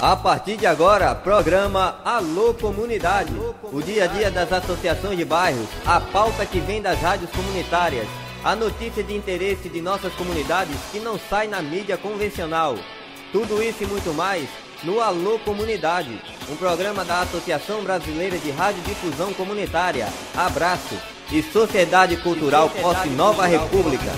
A partir de agora, programa Alô Comunidade, o dia a dia das associações de bairros, a pauta que vem das rádios comunitárias, a notícia de interesse de nossas comunidades que não sai na mídia convencional. Tudo isso e muito mais no Alô Comunidade, um programa da Associação Brasileira de Rádio Difusão Comunitária, Abraço, e Sociedade Cultural Posse Nova República.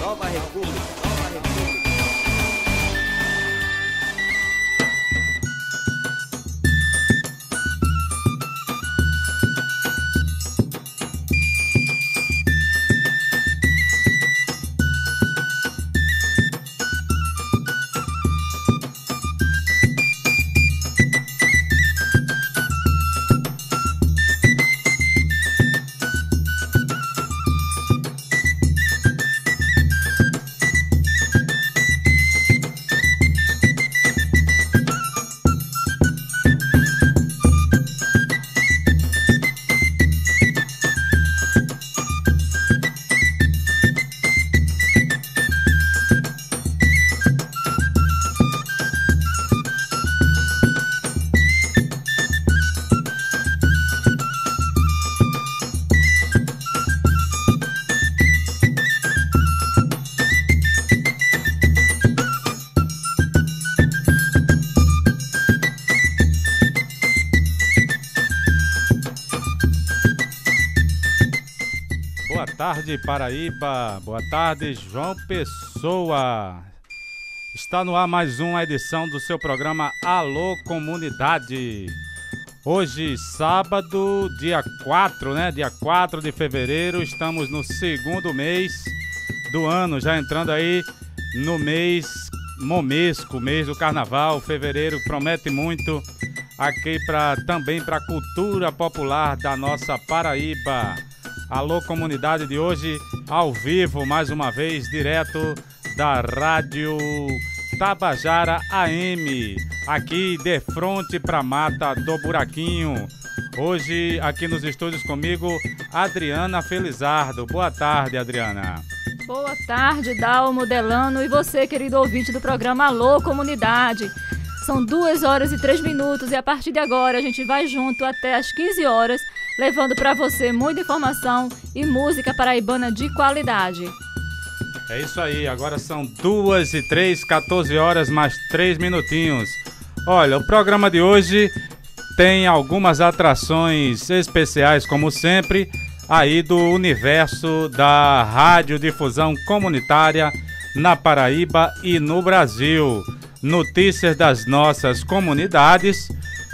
Boa tarde, Paraíba. Boa tarde, João Pessoa. Está no ar mais uma edição do seu programa Alô Comunidade. Hoje, sábado, dia 4, né? Dia 4 de fevereiro. Estamos no segundo mês do ano, já entrando aí no mês momesco, mês do carnaval. Fevereiro promete muito aqui também para a cultura popular da nossa Paraíba. Alô Comunidade de hoje, ao vivo, mais uma vez, direto da Rádio Tabajara AM, aqui de frente para a Mata do Buraquinho. Hoje, aqui nos estúdios comigo, Adriana Felizardo. Boa tarde, Adriana. Boa tarde, Dalmo Delano, e você, querido ouvinte do programa Alô Comunidade. São 2h03 e a partir de agora a gente vai junto até às 15 horas, levando para você muita informação e música paraibana de qualidade. É isso aí, agora são 2h03, 14h mais 3 minutinhos. Olha, o programa de hoje tem algumas atrações especiais, como sempre, aí do universo da radiodifusão comunitária na Paraíba e no Brasil. Notícias das nossas comunidades,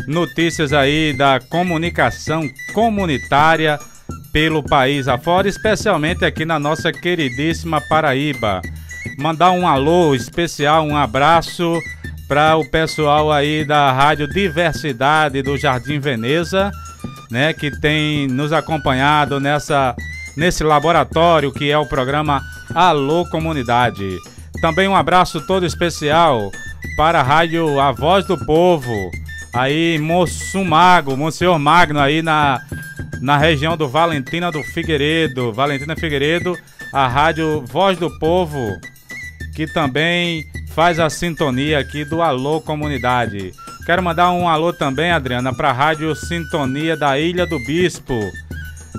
notícias aí da comunicação comunitária pelo país afora, especialmente aqui na nossa queridíssima Paraíba. Mandar um alô especial, um abraço para o pessoal aí da Rádio Diversidade do Jardim Veneza, né, que tem nos acompanhado nesse laboratório que é o programa Alô Comunidade. Também um abraço todo especial para a Rádio A Voz do Povo, aí Monsenhor Magno, aí na região do Valentina Figueiredo, a Rádio Voz do Povo, que também faz a sintonia aqui do Alô Comunidade. Quero mandar um alô também, Adriana, para a Rádio Sintonia da Ilha do Bispo.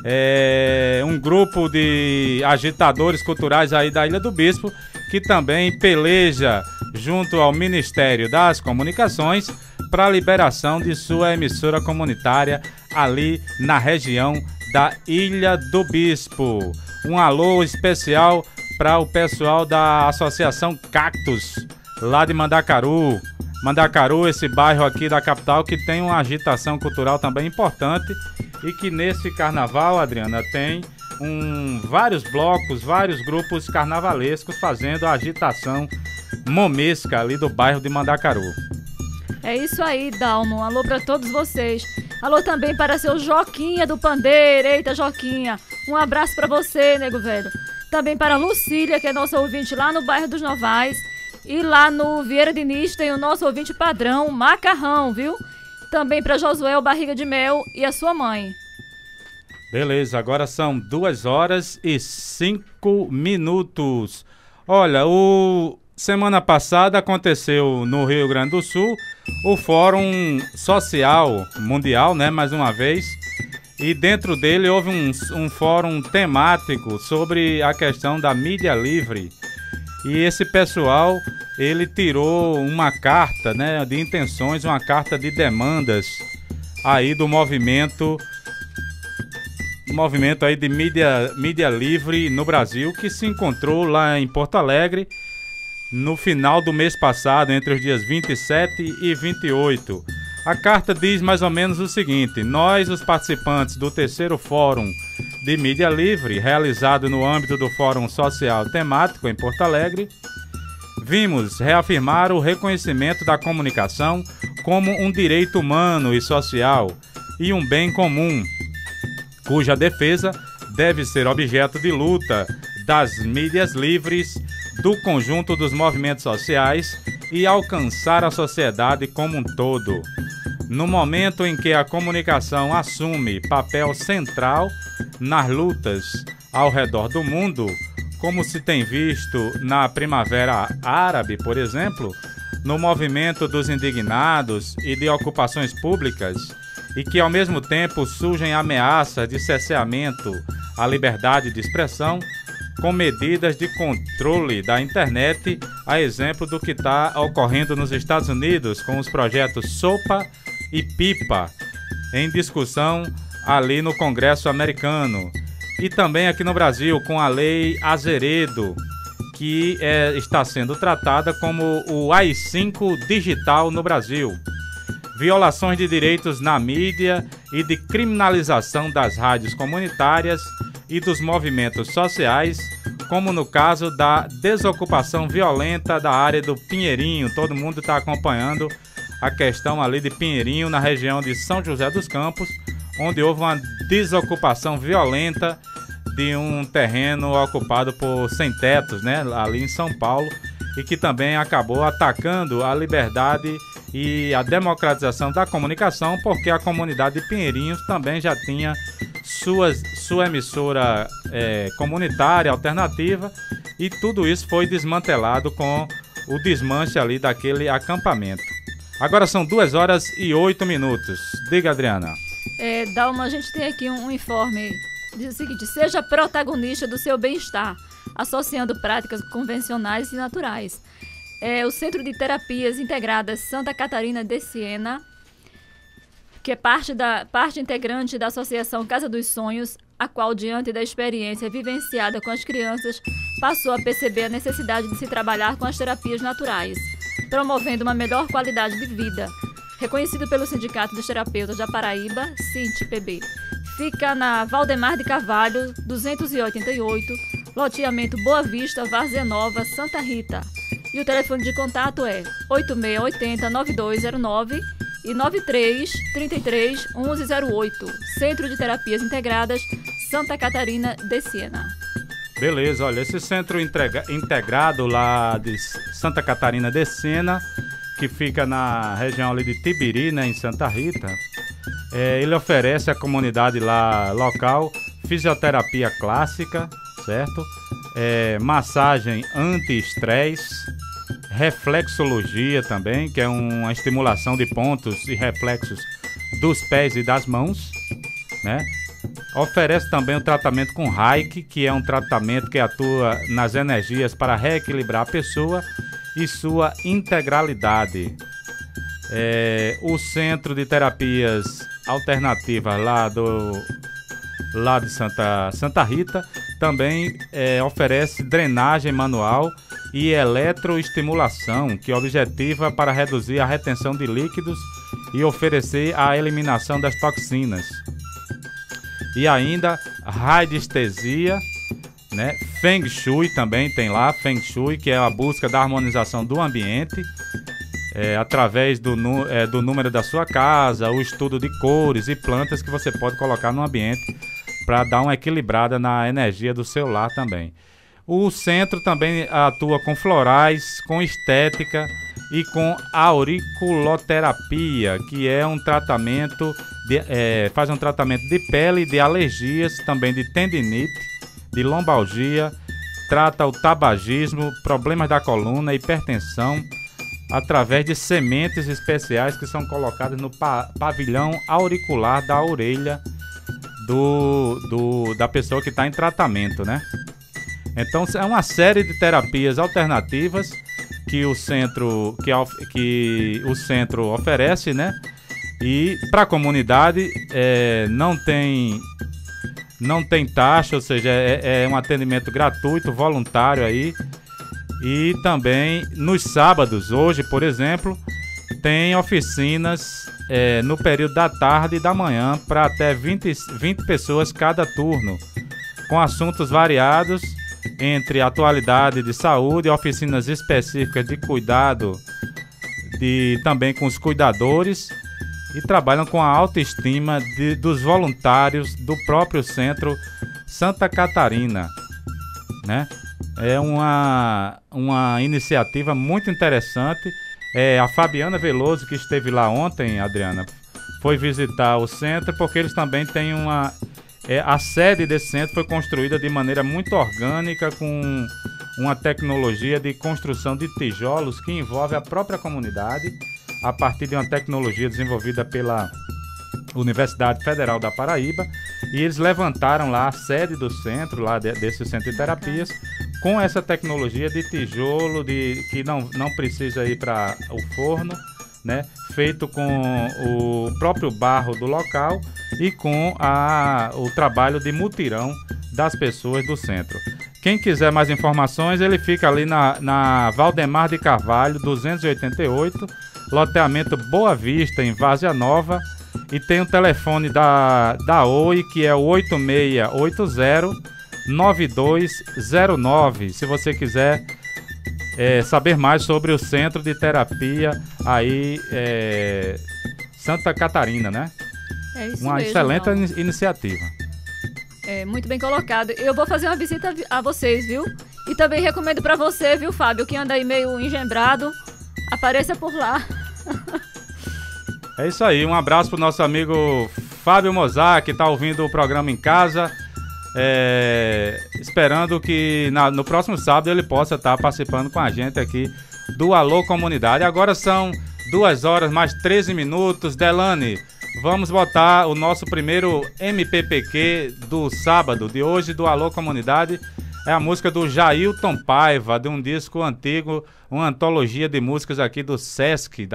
É um grupo de agitadores culturais aí da Ilha do Bispo, que também peleja junto ao Ministério das Comunicações para a liberação de sua emissora comunitária ali na região da Ilha do Bispo. Um alô especial para o pessoal da Associação Cactus, lá de Mandacaru. Mandacaru, esse bairro aqui da capital que tem uma agitação cultural também importante e que nesse carnaval, Adriana, tem vários blocos, vários grupos carnavalescos fazendo a agitação momesca ali do bairro de Mandacaru. É isso aí, Dalmo. Alô para todos vocês. Alô também para seu Joquinha do Pandeiro. Eita, Joquinha, um abraço para você, nego velho. Também para a Lucília, que é nossa ouvinte lá no bairro dos Novais. E lá no Vieira de Nis tem o nosso ouvinte padrão, Macarrão, viu? Também para Josuel Barriga de Mel e a sua mãe. Beleza, agora são 2h05. Olha, o Semana passada aconteceu no Rio Grande do Sul o Fórum Social Mundial, né, mais uma vez, e dentro dele houve um fórum temático sobre a questão da mídia livre. E esse pessoal, ele tirou uma carta, né, de intenções, uma carta de demandas aí do movimento aí de mídia livre no Brasil, que se encontrou lá em Porto Alegre no final do mês passado, entre os dias 27 e 28. A carta diz mais ou menos o seguinte: nós, os participantes do terceiro Fórum de Mídia Livre, realizado no âmbito do Fórum Social Temático em Porto Alegre, vimos reafirmar o reconhecimento da comunicação como um direito humano e social e um bem comum, cuja defesa deve ser objeto de luta das mídias livres, do conjunto dos movimentos sociais e alcançar a sociedade como um todo. No momento em que a comunicação assume papel central nas lutas ao redor do mundo, como se tem visto na Primavera Árabe, por exemplo, no movimento dos indignados e de ocupações públicas, e que ao mesmo tempo surgem ameaças de cerceamento à liberdade de expressão, com medidas de controle da internet, a exemplo do que está ocorrendo nos Estados Unidos com os projetos Sopa e Pipa, em discussão ali no Congresso americano. E também aqui no Brasil, com a Lei Azeredo, que está sendo tratada como o AI-5 digital no Brasil. Violações de direitos na mídia e de criminalização das rádios comunitárias e dos movimentos sociais, como no caso da desocupação violenta da área do Pinheirinho. Todo mundo está acompanhando a questão ali de Pinheirinho, na região de São José dos Campos, onde houve uma desocupação violenta de um terreno ocupado por sem-tetos, né, ali em São Paulo, e que também acabou atacando a liberdade e a democratização da comunicação, porque a comunidade de Pinheirinhos também já tinha sua emissora comunitária, alternativa, e tudo isso foi desmantelado com o desmanche ali daquele acampamento. Agora são 2h08. Diga, Adriana. Dalma, a gente tem aqui um informe, diz o seguinte: seja protagonista do seu bem-estar, associando práticas convencionais e naturais. O Centro de Terapias Integradas Santa Catarina de Siena, que é parte integrante da Associação Casa dos Sonhos, a qual, diante da experiência vivenciada com as crianças, passou a perceber a necessidade de se trabalhar com as terapias naturais, promovendo uma melhor qualidade de vida. Reconhecido pelo Sindicato dos Terapeutas da Paraíba, SINTPB. Fica na Valdemar de Carvalho, 288, loteamento Boa Vista, Várzea Nova, Santa Rita. E o telefone de contato é 8680-9209 e 9333-1108, Centro de Terapias Integradas Santa Catarina de Siena. Beleza, olha, esse centro integrado lá de Santa Catarina de Siena, que fica na região ali de Tibiri, né, em Santa Rita, ele oferece à comunidade lá local fisioterapia clássica, certo? Massagem anti-estresse, reflexologia também, que é uma estimulação de pontos e reflexos dos pés e das mãos, né? Oferece também o tratamento com Reiki, que é um tratamento que atua nas energias para reequilibrar a pessoa e sua integralidade. O Centro de Terapias Alternativas lá de Santa Rita também oferece drenagem manual e eletroestimulação, que objetiva para reduzir a retenção de líquidos e oferecer a eliminação das toxinas. E ainda radiestesia, né? Feng Shui também tem lá, Feng Shui, que é a busca da harmonização do ambiente através do número da sua casa, o estudo de cores e plantas que você pode colocar no ambiente para dar uma equilibrada na energia do seu lar também. O centro também atua com florais, com estética e com auriculoterapia, que é um tratamento, faz um tratamento de pele, de alergias, também de tendinite, de lombalgia trata o tabagismo, problemas da coluna, hipertensão, através de sementes especiais que são colocadas no pavilhão auricular da orelha da pessoa que está em tratamento, né? Então é uma série de terapias alternativas que o centro oferece, né? E para a comunidade não tem taxa, ou seja, é um atendimento gratuito, voluntário aí. E também nos sábados, hoje, por exemplo, tem oficinas no período da tarde e da manhã para até 20 pessoas cada turno, com assuntos variados entre atualidade de saúde, oficinas específicas de cuidado também com os cuidadores, e trabalham com a autoestima dos voluntários do próprio Centro Santa Catarina, né? É uma iniciativa muito interessante. A Fabiana Veloso, que esteve lá ontem, Adriana, foi visitar o centro, porque eles também têm a sede desse centro foi construída de maneira muito orgânica, com uma tecnologia de construção de tijolos que envolve a própria comunidade, a partir de uma tecnologia desenvolvida pela Universidade Federal da Paraíba. E eles levantaram lá a sede do centro, lá desse centro de terapias, com essa tecnologia de tijolo, que não precisa ir para o forno, né? Feito com o próprio barro do local e com o trabalho de mutirão das pessoas do centro. Quem quiser mais informações, ele fica ali na Valdemar de Carvalho, 288, loteamento Boa Vista, em Várzea Nova. E tem o telefone da OI, que é o 8680-9209, se você quiser saber mais sobre o Centro de Terapia aí, Santa Catarina, né? É isso. Uma mesmo, excelente iniciativa. É, muito bem colocado. Eu vou fazer uma visita a vocês, viu? E também recomendo para você, viu, Fábio, que anda aí meio engembrado, apareça por lá. É isso aí, um abraço pro nosso amigo Fábio Mozart, que tá ouvindo o programa em casa, esperando que no próximo sábado ele possa estar participando com a gente aqui do Alô Comunidade. Agora são 2 horas mais 13 minutos. Delane, vamos botar o nosso primeiro MPPQ do sábado de hoje do Alô Comunidade. É a música do Jailton Paiva, de um disco antigo, uma antologia de músicas aqui do Sesc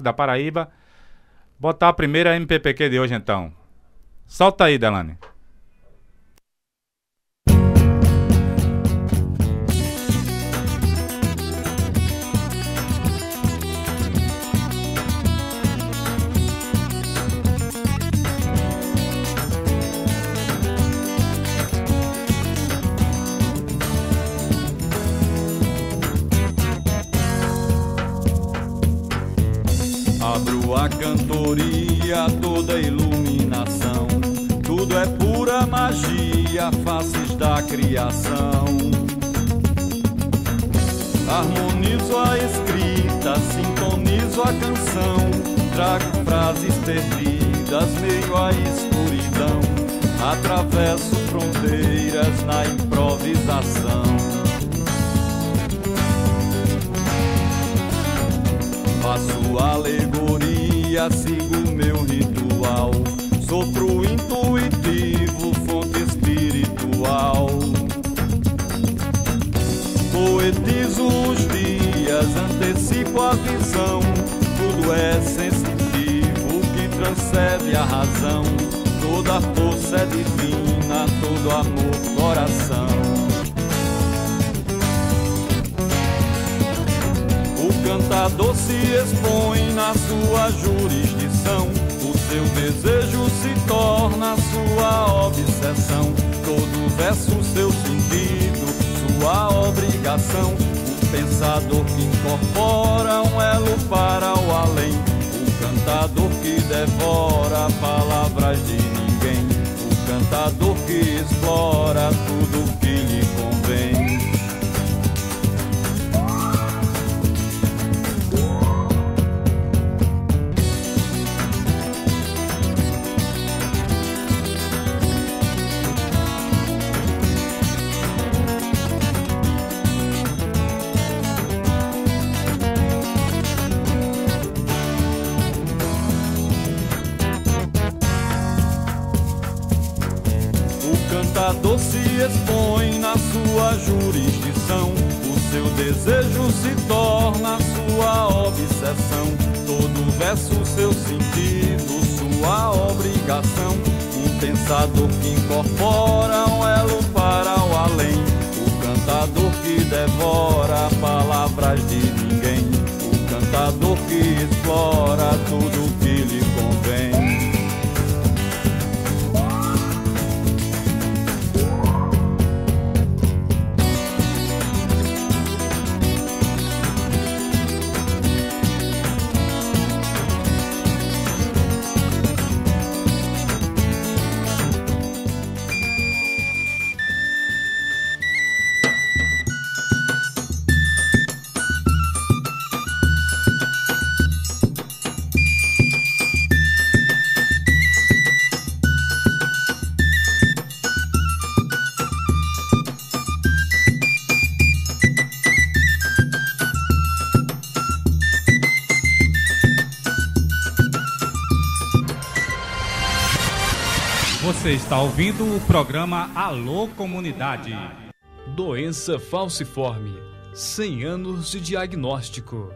da Paraíba. Botar a primeira MPPQ de hoje, então. Solta aí, Delane. Abro a cantoria, toda iluminação, tudo é pura magia, faces da criação. Harmonizo a escrita, sintonizo a canção, trago frases perdidas, meio à escuridão, atravesso fronteiras na improvisação. Faço alegoria, sigo meu ritual, sopro intuitivo, fonte espiritual. Poetizo os dias, antecipo a visão, tudo é sensitivo que transcende a razão. Toda força é divina, todo amor, coração. O cantador se expõe na sua jurisdição, o seu desejo se torna sua obsessão. Todo verso, seu sentido, sua obrigação. O pensador que incorpora um elo para o além, o cantador que devora palavras de ninguém, o cantador que explora tudo que lhe convém. ator se expõe na sua jurisdição, o seu desejo se torna sua obsessão, todo verso seu sentido, sua obrigação, um pensador que incorpora um elo para o além, o cantador que devora palavras de ninguém, o cantador que explora tudo que lhe convém. Você está ouvindo o programa Alô Comunidade. Doença falciforme. 100 anos de diagnóstico.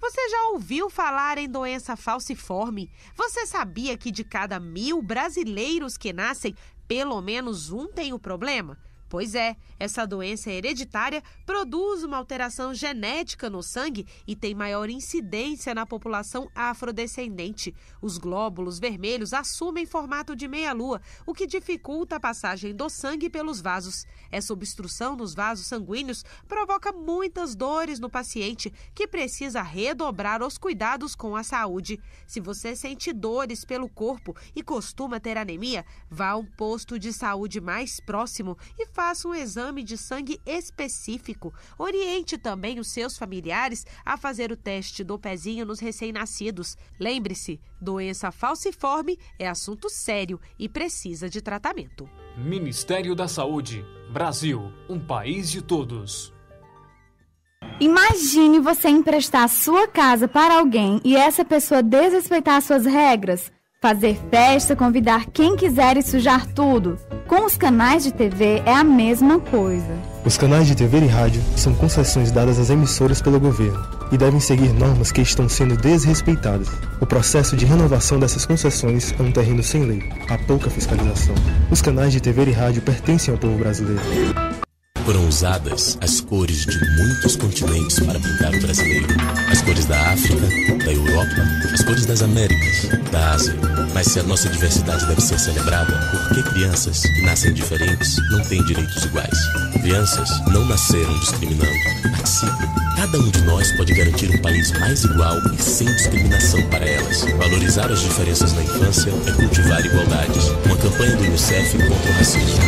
Você já ouviu falar em doença falciforme? Você sabia que de cada 1.000 brasileiros que nascem, pelo menos um tem o problema? Pois é, essa doença hereditária produz uma alteração genética no sangue e tem maior incidência na população afrodescendente. Os glóbulos vermelhos assumem formato de meia-lua, o que dificulta a passagem do sangue pelos vasos. Essa obstrução nos vasos sanguíneos provoca muitas dores no paciente, que precisa redobrar os cuidados com a saúde. Se você sente dores pelo corpo e costuma ter anemia, vá a um posto de saúde mais próximo e faça um exame de sangue específico. Oriente também os seus familiares a fazer o teste do pezinho nos recém-nascidos. Lembre-se, doença falciforme é assunto sério e precisa de tratamento. Ministério da Saúde. Brasil, um país de todos. Imagine você emprestar sua casa para alguém e essa pessoa desrespeitar suas regras. Fazer festa, convidar quem quiser e sujar tudo. Com os canais de TV é a mesma coisa. Os canais de TV e rádio são concessões dadas às emissoras pelo governo e devem seguir normas que estão sendo desrespeitadas. O processo de renovação dessas concessões é um terreno sem lei. Há pouca fiscalização. Os canais de TV e rádio pertencem ao povo brasileiro. Foram usadas as cores de muitos continentes para pintar o brasileiro. As cores da África, da Europa, as cores das Américas, da Ásia. Mas se a nossa diversidade deve ser celebrada, por que crianças que nascem diferentes não têm direitos iguais? Crianças não nasceram discriminando. Participe. Cada um de nós pode garantir um país mais igual e sem discriminação para elas. Valorizar as diferenças na infância é cultivar igualdades. Uma campanha do Unicef contra o racismo.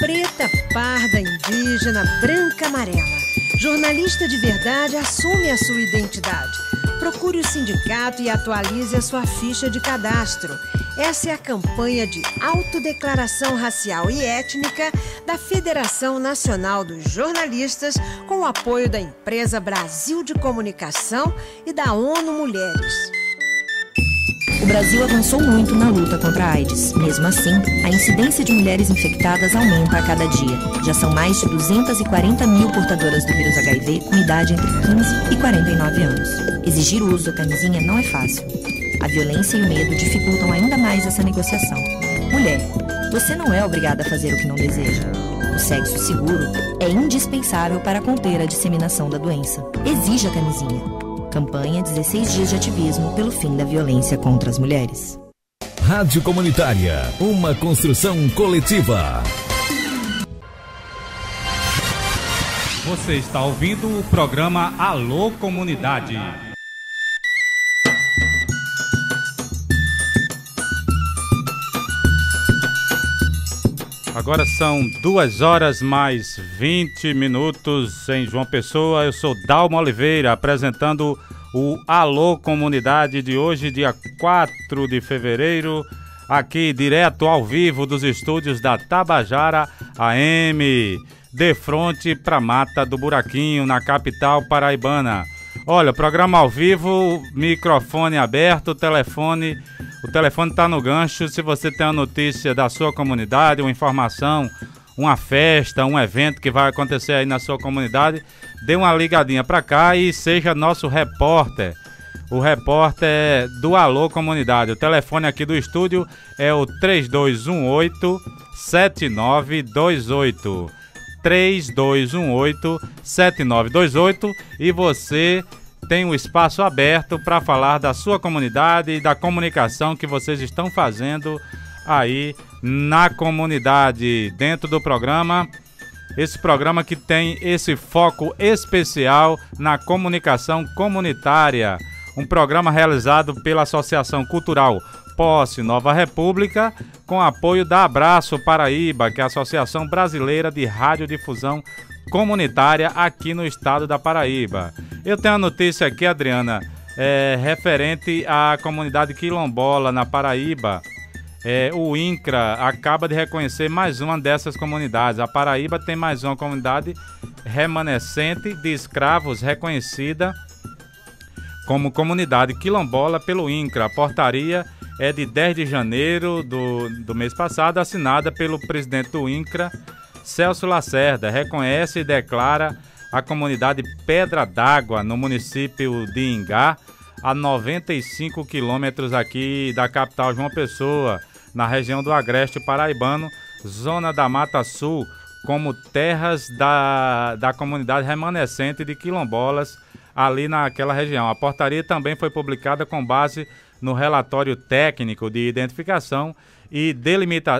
Preta, parda, indígena, branca, amarela. Jornalista de verdade assume a sua identidade. Procure o sindicato e atualize a sua ficha de cadastro. Essa é a campanha de autodeclaração racial e étnica da Federação Nacional dos Jornalistas, com o apoio da empresa Brasil de Comunicação e da ONU Mulheres. O Brasil avançou muito na luta contra a AIDS. Mesmo assim, a incidência de mulheres infectadas aumenta a cada dia. Já são mais de 240 mil portadoras do vírus HIV com idade entre 15 e 49 anos. Exigir o uso da camisinha não é fácil. A violência e o medo dificultam ainda mais essa negociação. Mulher, você não é obrigada a fazer o que não deseja. O sexo seguro é indispensável para conter a disseminação da doença. Exija a camisinha. Campanha 16 dias de ativismo pelo fim da violência contra as mulheres. Rádio Comunitária, uma construção coletiva. Você está ouvindo o programa Alô Comunidade. Agora são 2h mais 20 em João Pessoa. Eu sou Dalmo Oliveira, apresentando o Alô Comunidade de hoje, dia 4 de fevereiro, aqui direto ao vivo dos estúdios da Tabajara AM, de frente para Mata do Buraquinho, na capital paraibana. Olha, programa ao vivo, microfone aberto, telefone O telefone está no gancho. Se você tem uma notícia da sua comunidade, uma informação, uma festa, um evento que vai acontecer aí na sua comunidade, dê uma ligadinha para cá e seja nosso repórter. O repórter do Alô Comunidade. O telefone aqui do estúdio é o 3218-7928. 3218-7928. E você tem um espaço aberto para falar da sua comunidade e da comunicação que vocês estão fazendo aí na comunidade, dentro do programa. Esse programa que tem esse foco especial na comunicação comunitária. Um programa realizado pela Associação Cultural Posse Nova República, com apoio da Abraço Paraíba, que é a Associação Brasileira de Rádio Difusão Comunitária aqui no estado da Paraíba. Eu tenho a notícia aqui, Adriana, referente à comunidade quilombola na Paraíba. O INCRA acaba de reconhecer mais uma dessas comunidades. A Paraíba tem mais uma comunidade remanescente de escravos reconhecida como comunidade quilombola pelo INCRA. A portaria é de 10 de janeiro do mês passado, assinada pelo presidente do INCRA, Celso Lacerda. Reconhece e declara a comunidade Pedra d'Água, no município de Ingá, a 95 quilômetros aqui da capital João Pessoa, na região do Agreste Paraibano, zona da Mata Sul, como terras da comunidade remanescente de quilombolas ali naquela região. A portaria também foi publicada com base no relatório técnico de identificação e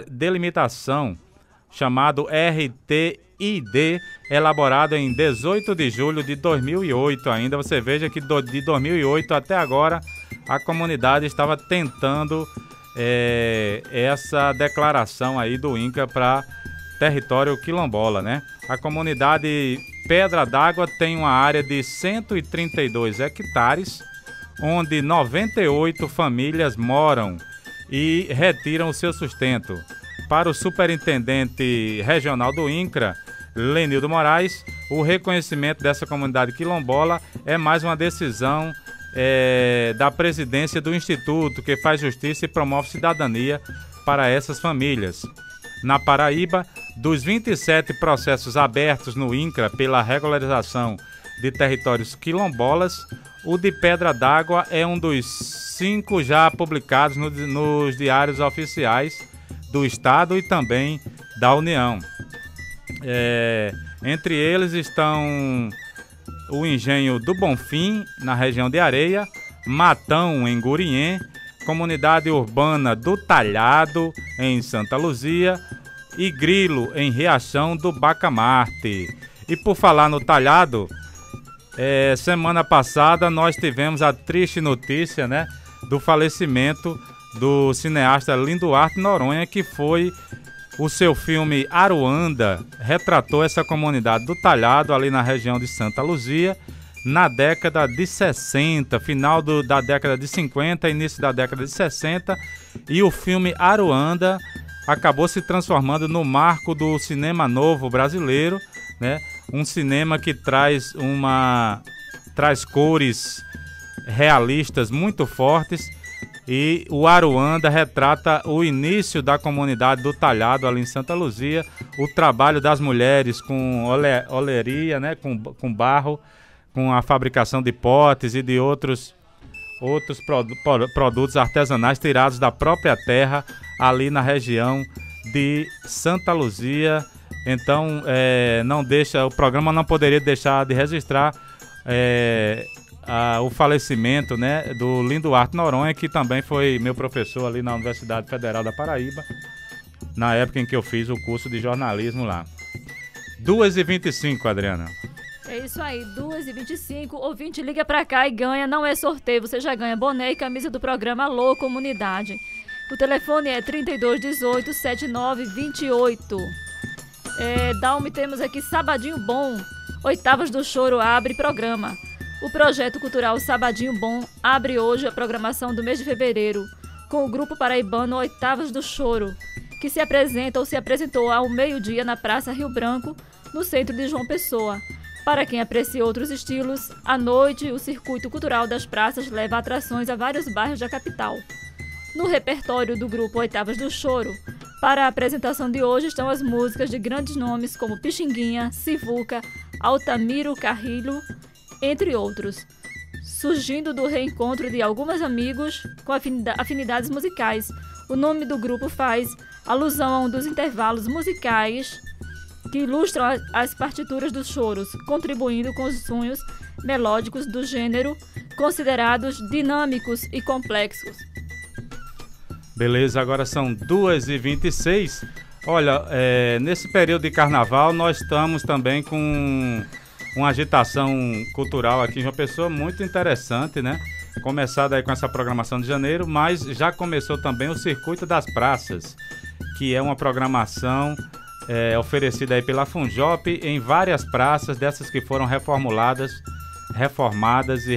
delimitação, chamado RTID, elaborado em 18 de julho de 2008. Ainda você veja que de 2008 até agora a comunidade estava tentando essa declaração aí do INCRA para território quilombola, né? A comunidade Pedra d'Água tem uma área de 132 hectares, onde 98 famílias moram e retiram o seu sustento. Para o superintendente regional do INCRA, Lenildo Moraes, o reconhecimento dessa comunidade quilombola é mais uma decisão da presidência do Instituto, que faz justiça e promove cidadania para essas famílias. Na Paraíba, dos 27 processos abertos no INCRA pela regularização de territórios quilombolas, o de Pedra d'Água é um dos 5 já publicados nos diários oficiais do Estado e também da União. Entre eles estão o Engenho do Bonfim, na região de Areia, Matão, em Guriém, Comunidade Urbana do Talhado, em Santa Luzia, e Grilo, em Riachão do Bacamarte. E por falar no Talhado, semana passada nós tivemos a triste notícia, né, do falecimento do cineasta Linduarte Noronha, que foi o seu filme Aruanda, retratou essa comunidade do Talhado, ali na região de Santa Luzia, na década de 60, final da década de 50, início da década de 60, e o filme Aruanda acabou se transformando no marco do cinema novo brasileiro, né? Um cinema que traz cores realistas muito fortes, e o Aruanda retrata o início da comunidade do Talhado ali em Santa Luzia, o trabalho das mulheres com oleria, né? com barro, com a fabricação de potes e de outros produtos artesanais tirados da própria terra ali na região de Santa Luzia. Então, o programa não poderia deixar de registrar o falecimento, né, do Linduarte Noronha, que também foi meu professor ali na Universidade Federal da Paraíba, na época em que eu fiz o curso de jornalismo lá. 2h25, Adriana. É isso aí, 2h25, ouvinte, liga pra cá e ganha, não é sorteio, você já ganha boné e camisa do programa Alô Comunidade. O telefone é 3218-7928. Dalme, temos aqui Sabadinho Bom, Oitavas do Choro abre programa. O projeto cultural Sabadinho Bom abre hoje a programação do mês de fevereiro, com o grupo paraibano Oitavas do Choro, que se apresenta ou se apresentou ao meio-dia na Praça Rio Branco, no centro de João Pessoa. Para quem aprecia outros estilos, à noite, o Circuito Cultural das Praças leva atrações a vários bairros da capital. No repertório do grupo Oitavas do Choro, para a apresentação de hoje estão as músicas de grandes nomes como Pixinguinha, Sivuca, Altamiro Carrilho, entre outros, surgindo do reencontro de alguns amigos com afinidades musicais. O nome do grupo faz alusão a um dos intervalos musicais que ilustram as partituras dos choros, contribuindo com os sonhos melódicos do gênero, considerados dinâmicos e complexos. Beleza, agora são 2h26. Olha, nesse período de carnaval nós estamos também com uma agitação cultural aqui em João Pessoa muito interessante, né? Começado aí com essa programação de janeiro, mas já começou também o Circuito das Praças, que é uma programação oferecida aí pela FUNJOP em várias praças, dessas que foram reformadas e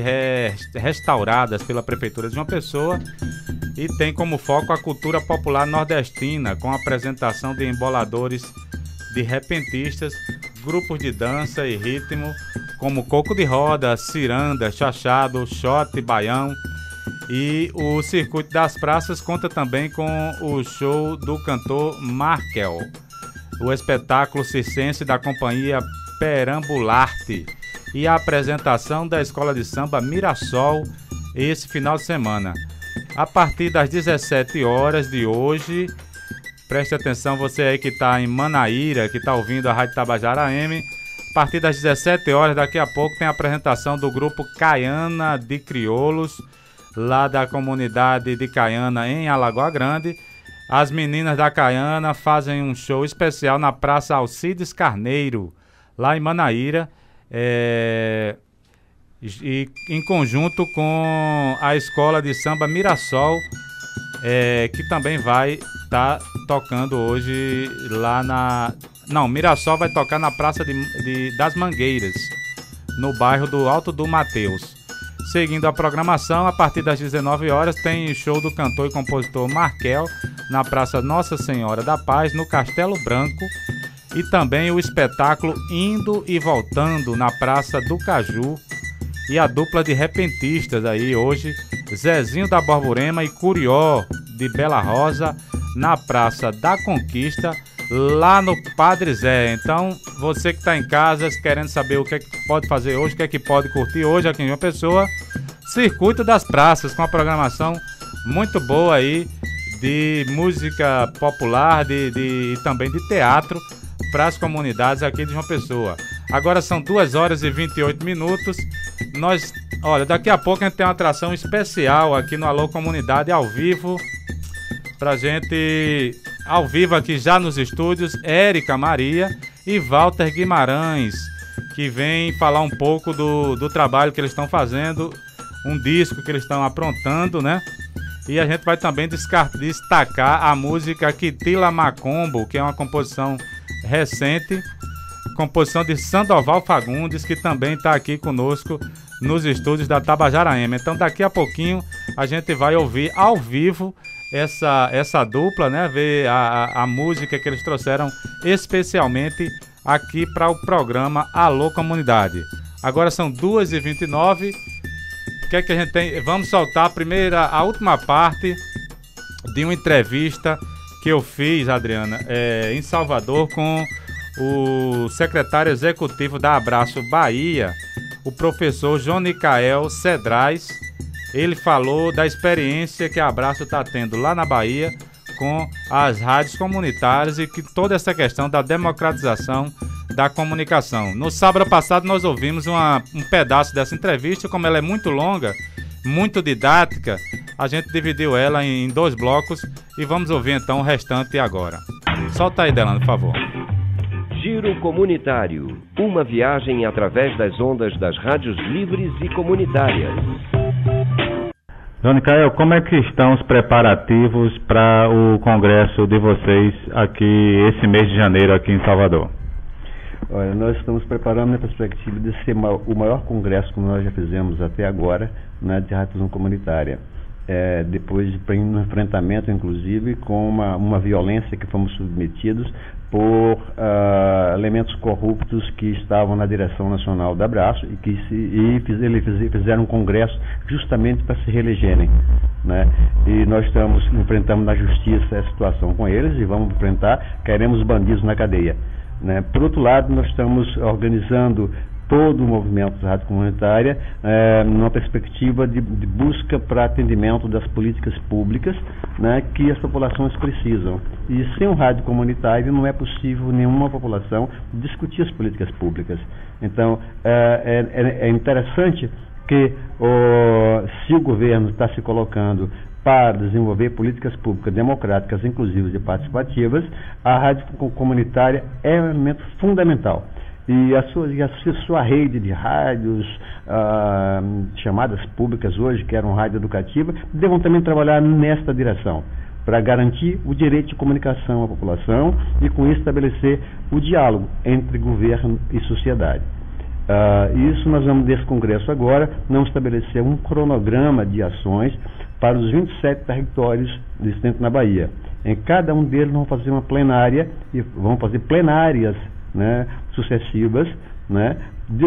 restauradas pela Prefeitura de João Pessoa, e tem como foco a cultura popular nordestina, com a apresentação de emboladores, de repentistas, grupos de dança e ritmo, como coco de roda, ciranda, chachado, xote, baião. E o Circuito das Praças conta também com o show do cantor Markel, o espetáculo circense da companhia Perambularte e a apresentação da Escola de Samba Mirassol esse final de semana. A partir das 17 horas de hoje, preste atenção, você aí que está em Manaíra, que está ouvindo a Rádio Tabajara AM, a partir das 17 horas, daqui a pouco, tem a apresentação do grupo Caiana de Crioulos, lá da comunidade de Caiana, em Alagoa Grande. As meninas da Caiana fazem um show especial na Praça Alcides Carneiro, lá em Manaíra, e em conjunto com a Escola de Samba Mirassol, que também vai estar tocando hoje lá na... Não, Mirassol vai tocar na Praça das Mangueiras, no bairro do Alto do Mateus. Seguindo a programação, a partir das 19 horas tem show do cantor e compositor Markel na Praça Nossa Senhora da Paz, no Castelo Branco, e também o espetáculo Indo e Voltando na Praça do Caju, e a dupla de repentistas aí hoje, Zezinho da Borborema e Curió de Bela Rosa, na Praça da Conquista, lá no Padre Zé. Então, você que está em casa querendo saber o que é que pode fazer hoje, o que é que pode curtir hoje aqui em João Pessoa, Circuito das Praças, com uma programação muito boa aí de música popular e também de teatro para as comunidades aqui de João Pessoa. Agora são 2h28. Nós, olha, daqui a pouco a gente tem uma atração especial aqui no Alô Comunidade ao vivo, pra gente, ao vivo aqui já nos estúdios, Érica Maria e Walter Guimarães, que vem falar um pouco do trabalho que eles estão fazendo, um disco que eles estão aprontando, né? E a gente vai também destacar a música Quitila Macombo, que é uma composição recente, composição de Sandoval Fagundes, que também está aqui conosco nos estúdios da Tabajara AM. Então daqui a pouquinho a gente vai ouvir ao vivo essa dupla, né? Ver a música que eles trouxeram especialmente aqui para o programa Alô Comunidade. Agora são 2h29. O que é que a gente tem? Vamos soltar a última parte de uma entrevista que eu fiz, Adriana, em Salvador, com o secretário executivo da Abraço Bahia, o professor Jonicael Cedrais. Ele falou da experiência que a Abraço está tendo lá na Bahia com as rádios comunitárias e que toda essa questão da democratização da comunicação. No sábado passado nós ouvimos um pedaço dessa entrevista. Como ela é muito longa, muito didática, a gente dividiu ela em dois blocos e vamos ouvir então o restante agora. Solta aí, Delano, por favor. Giro Comunitário, uma viagem através das ondas das rádios livres e comunitárias. Jonicael, como é que estão os preparativos para o congresso de vocês aqui, esse mês de janeiro, aqui em Salvador? Olha, nós estamos preparando na perspectiva de ser o maior congresso, como nós já fizemos até agora, na rádio comunitária. depois de um enfrentamento, inclusive, com uma violência que fomos submetidos por elementos corruptos que estavam na direção nacional da Abraço e que fizeram um congresso justamente para se reelegerem, né? E nós enfrentamos na justiça essa situação com eles e vamos enfrentar, queremos bandidos na cadeia, né? Por outro lado, nós estamos organizando todo o movimento da rádio comunitária numa perspectiva de busca para atendimento das políticas públicas, né, que as populações precisam. E sem um rádio comunitário não é possível nenhuma população discutir as políticas públicas. Então, é interessante que se o governo está se colocando para desenvolver políticas públicas democráticas, inclusivas e participativas, a rádio comunitária é um elemento fundamental. E a sua rede de rádios chamadas públicas hoje, que eram rádio educativa, devam também trabalhar nesta direção, para garantir o direito de comunicação à população e com isso estabelecer o diálogo entre governo e sociedade. Isso nós vamos, desse congresso agora, não estabelecer um cronograma de ações para os 27 territórios existentes na Bahia. Em cada um deles vão fazer uma plenária e vão fazer plenárias, né, sucessivas, né,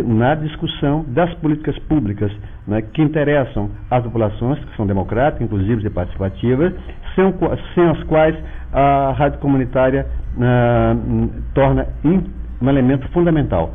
na discussão das políticas públicas, né, que interessam às populações, que são democráticas, inclusivas e participativas, sem as quais a rádio comunitária torna um elemento fundamental.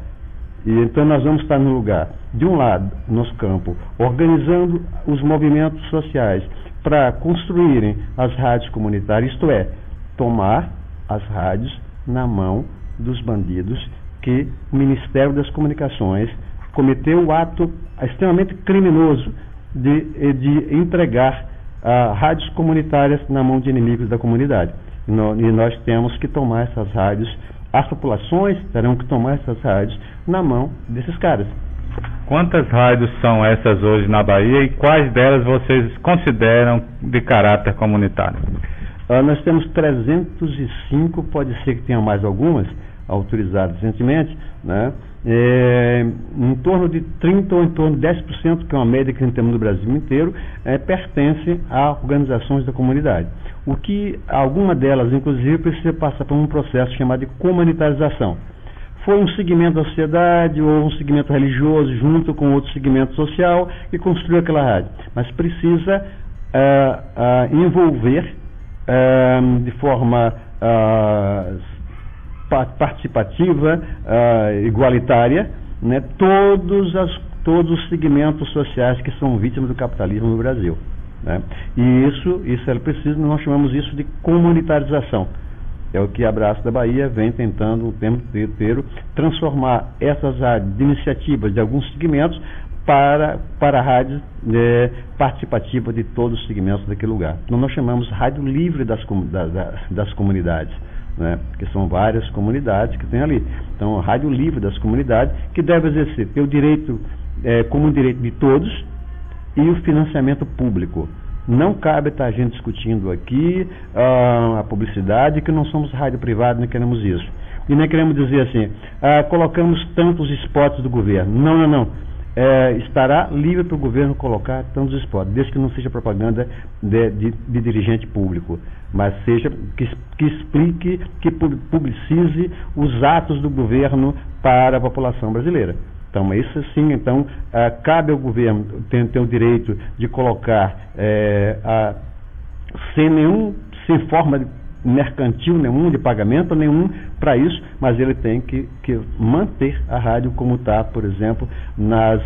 E então nós vamos estar no lugar, de um lado, nosso campo, organizando os movimentos sociais para construírem as rádios comunitárias, isto é, tomar as rádios na mão dos bandidos que o Ministério das Comunicações cometeu o ato extremamente criminoso de entregar rádios comunitárias na mão de inimigos da comunidade. E nós temos que tomar essas rádios, as populações terão que tomar essas rádios na mão desses caras. Quantas rádios são essas hoje na Bahia e quais delas vocês consideram de caráter comunitário? Nós temos 305, pode ser que tenha mais algumas, autorizadas recentemente, né? Em torno de 30% ou em torno de 10%, que é uma média que nós temos no Brasil inteiro, pertence a organizações da comunidade. O que alguma delas, inclusive, precisa passar por um processo chamado de comunitarização. Foi um segmento da sociedade ou um segmento religioso junto com outro segmento social que construiu aquela rádio. Mas precisa envolver de forma participativa, igualitária, né, todos os segmentos sociais que são vítimas do capitalismo no Brasil, né? E isso é preciso, nós chamamos isso de comunitarização. É o que a Abraço da Bahia vem tentando o tempo inteiro, transformar essas iniciativas de alguns segmentos para a rádio participativa de todos os segmentos daquele lugar. Então, nós chamamos rádio livre das comunidades, né? Que são várias comunidades que tem ali. Então, rádio livre das comunidades, que deve exercer o direito como direito de todos e o financiamento público. Não cabe estar a gente discutindo aqui a publicidade, que não somos rádio privada, não queremos isso. E não queremos dizer assim, colocamos tantos spots do governo. Não. Estará livre para o governo colocar tantos spots, desde que não seja propaganda de dirigente público, mas seja que explique, que publicize os atos do governo para a população brasileira. Então, isso sim, então, cabe ao governo ter o direito de colocar, sem forma de mercantil nenhum, de pagamento nenhum para isso, mas ele tem que manter a rádio como está, por exemplo, nas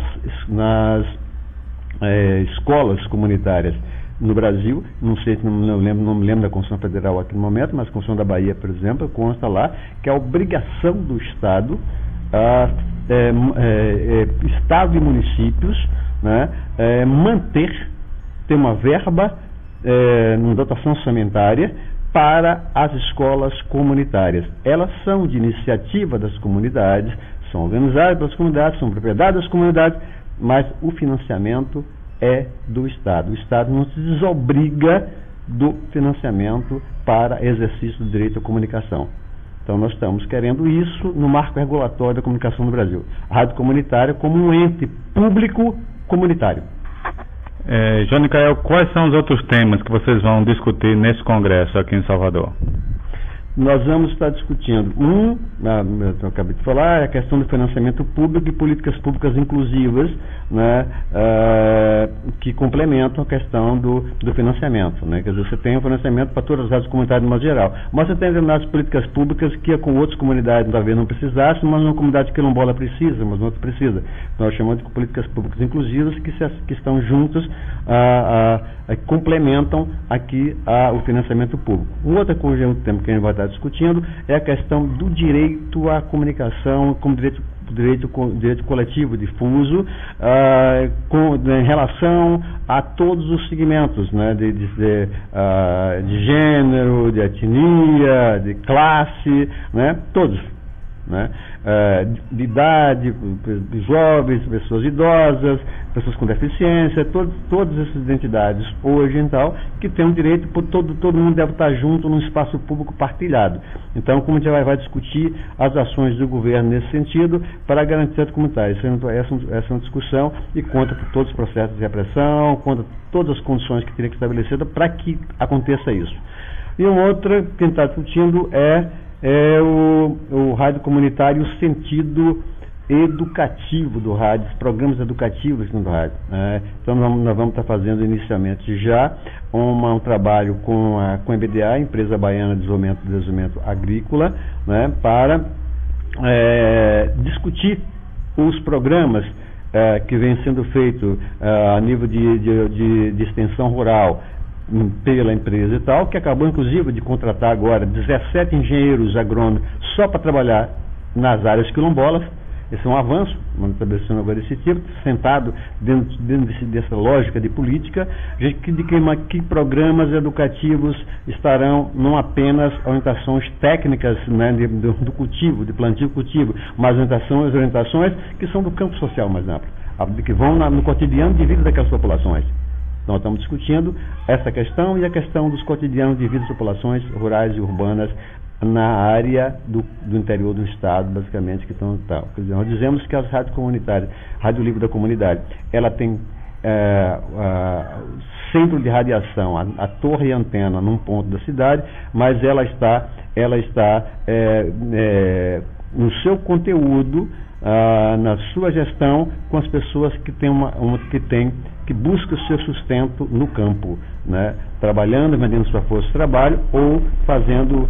escolas comunitárias no Brasil. Não sei, não me lembro da Constituição Federal aqui no momento, mas a Constituição da Bahia, por exemplo, consta lá que é obrigação do Estado, Estado e municípios, né, ter uma verba, uma dotação orçamentária para as escolas comunitárias. Elas são de iniciativa das comunidades, são organizadas pelas comunidades, são propriedade das comunidades, mas o financiamento é do Estado. O Estado não se desobriga do financiamento para exercício do direito à comunicação. Então nós estamos querendo isso no marco regulatório da comunicação no Brasil. A rádio comunitária como um ente público comunitário. Jonicael, quais são os outros temas que vocês vão discutir nesse congresso aqui em Salvador? Nós vamos estar discutindo, eu acabei de falar, a questão do financiamento público e políticas públicas inclusivas, né, que complementam a questão do financiamento, né, quer dizer, você tem o financiamento para todas as áreas comunitárias de modo geral, mas você tem determinadas políticas públicas que com outras comunidades talvez não precisassem, mas uma comunidade quilombola precisa, mas não outra precisa. Nós chamamos de políticas públicas inclusivas que estão juntas, complementam aqui o financiamento público. Um outro conjunto de temas que a gente vai estar discutindo é a questão do direito à comunicação como direito coletivo difuso em relação a todos os segmentos, né, de gênero, de etnia, de classe, né, todos, né, de idade, de jovens, pessoas idosas, pessoas com deficiência, todas essas identidades hoje então que tem um direito, por todo mundo deve estar junto num espaço público partilhado. Então, como a gente vai discutir as ações do governo nesse sentido para garantir a comunidade, essa é uma discussão e conta por todos os processos de repressão, conta todas as condições que teria que ser estabelecida para que aconteça isso. E uma outra que a gente está discutindo é o rádio comunitário, o sentido educativo do rádio, os programas educativos do rádio, né? Então nós vamos estar fazendo inicialmente já um trabalho com a EBDA, Empresa Baiana de Desenvolvimento Agrícola, né, para discutir os programas que vêm sendo feitos a nível de extensão rural pela empresa e tal, que acabou inclusive de contratar agora 17 engenheiros agrônomos só para trabalhar nas áreas quilombolas. Esse é um avanço, uma estabeleção agora desse tipo, sentado dentro dessa lógica de política, de que programas educativos estarão não apenas orientações técnicas, né, do cultivo, de plantio e cultivo, mas orientações que são do campo social mais amplo, que vão no cotidiano de vida daquelas populações. Nós estamos discutindo essa questão e a questão dos cotidianos de vida das populações rurais e urbanas na área do interior do Estado, basicamente, que estão tal. Quer dizer, nós dizemos que as rádios comunitárias, Rádio Livre da Comunidade, ela tem centro de radiação, a torre e a antena num ponto da cidade, mas ela está no seu conteúdo, na sua gestão, com as pessoas que têm que busca o seu sustento no campo, né, trabalhando, vendendo sua força de trabalho ou fazendo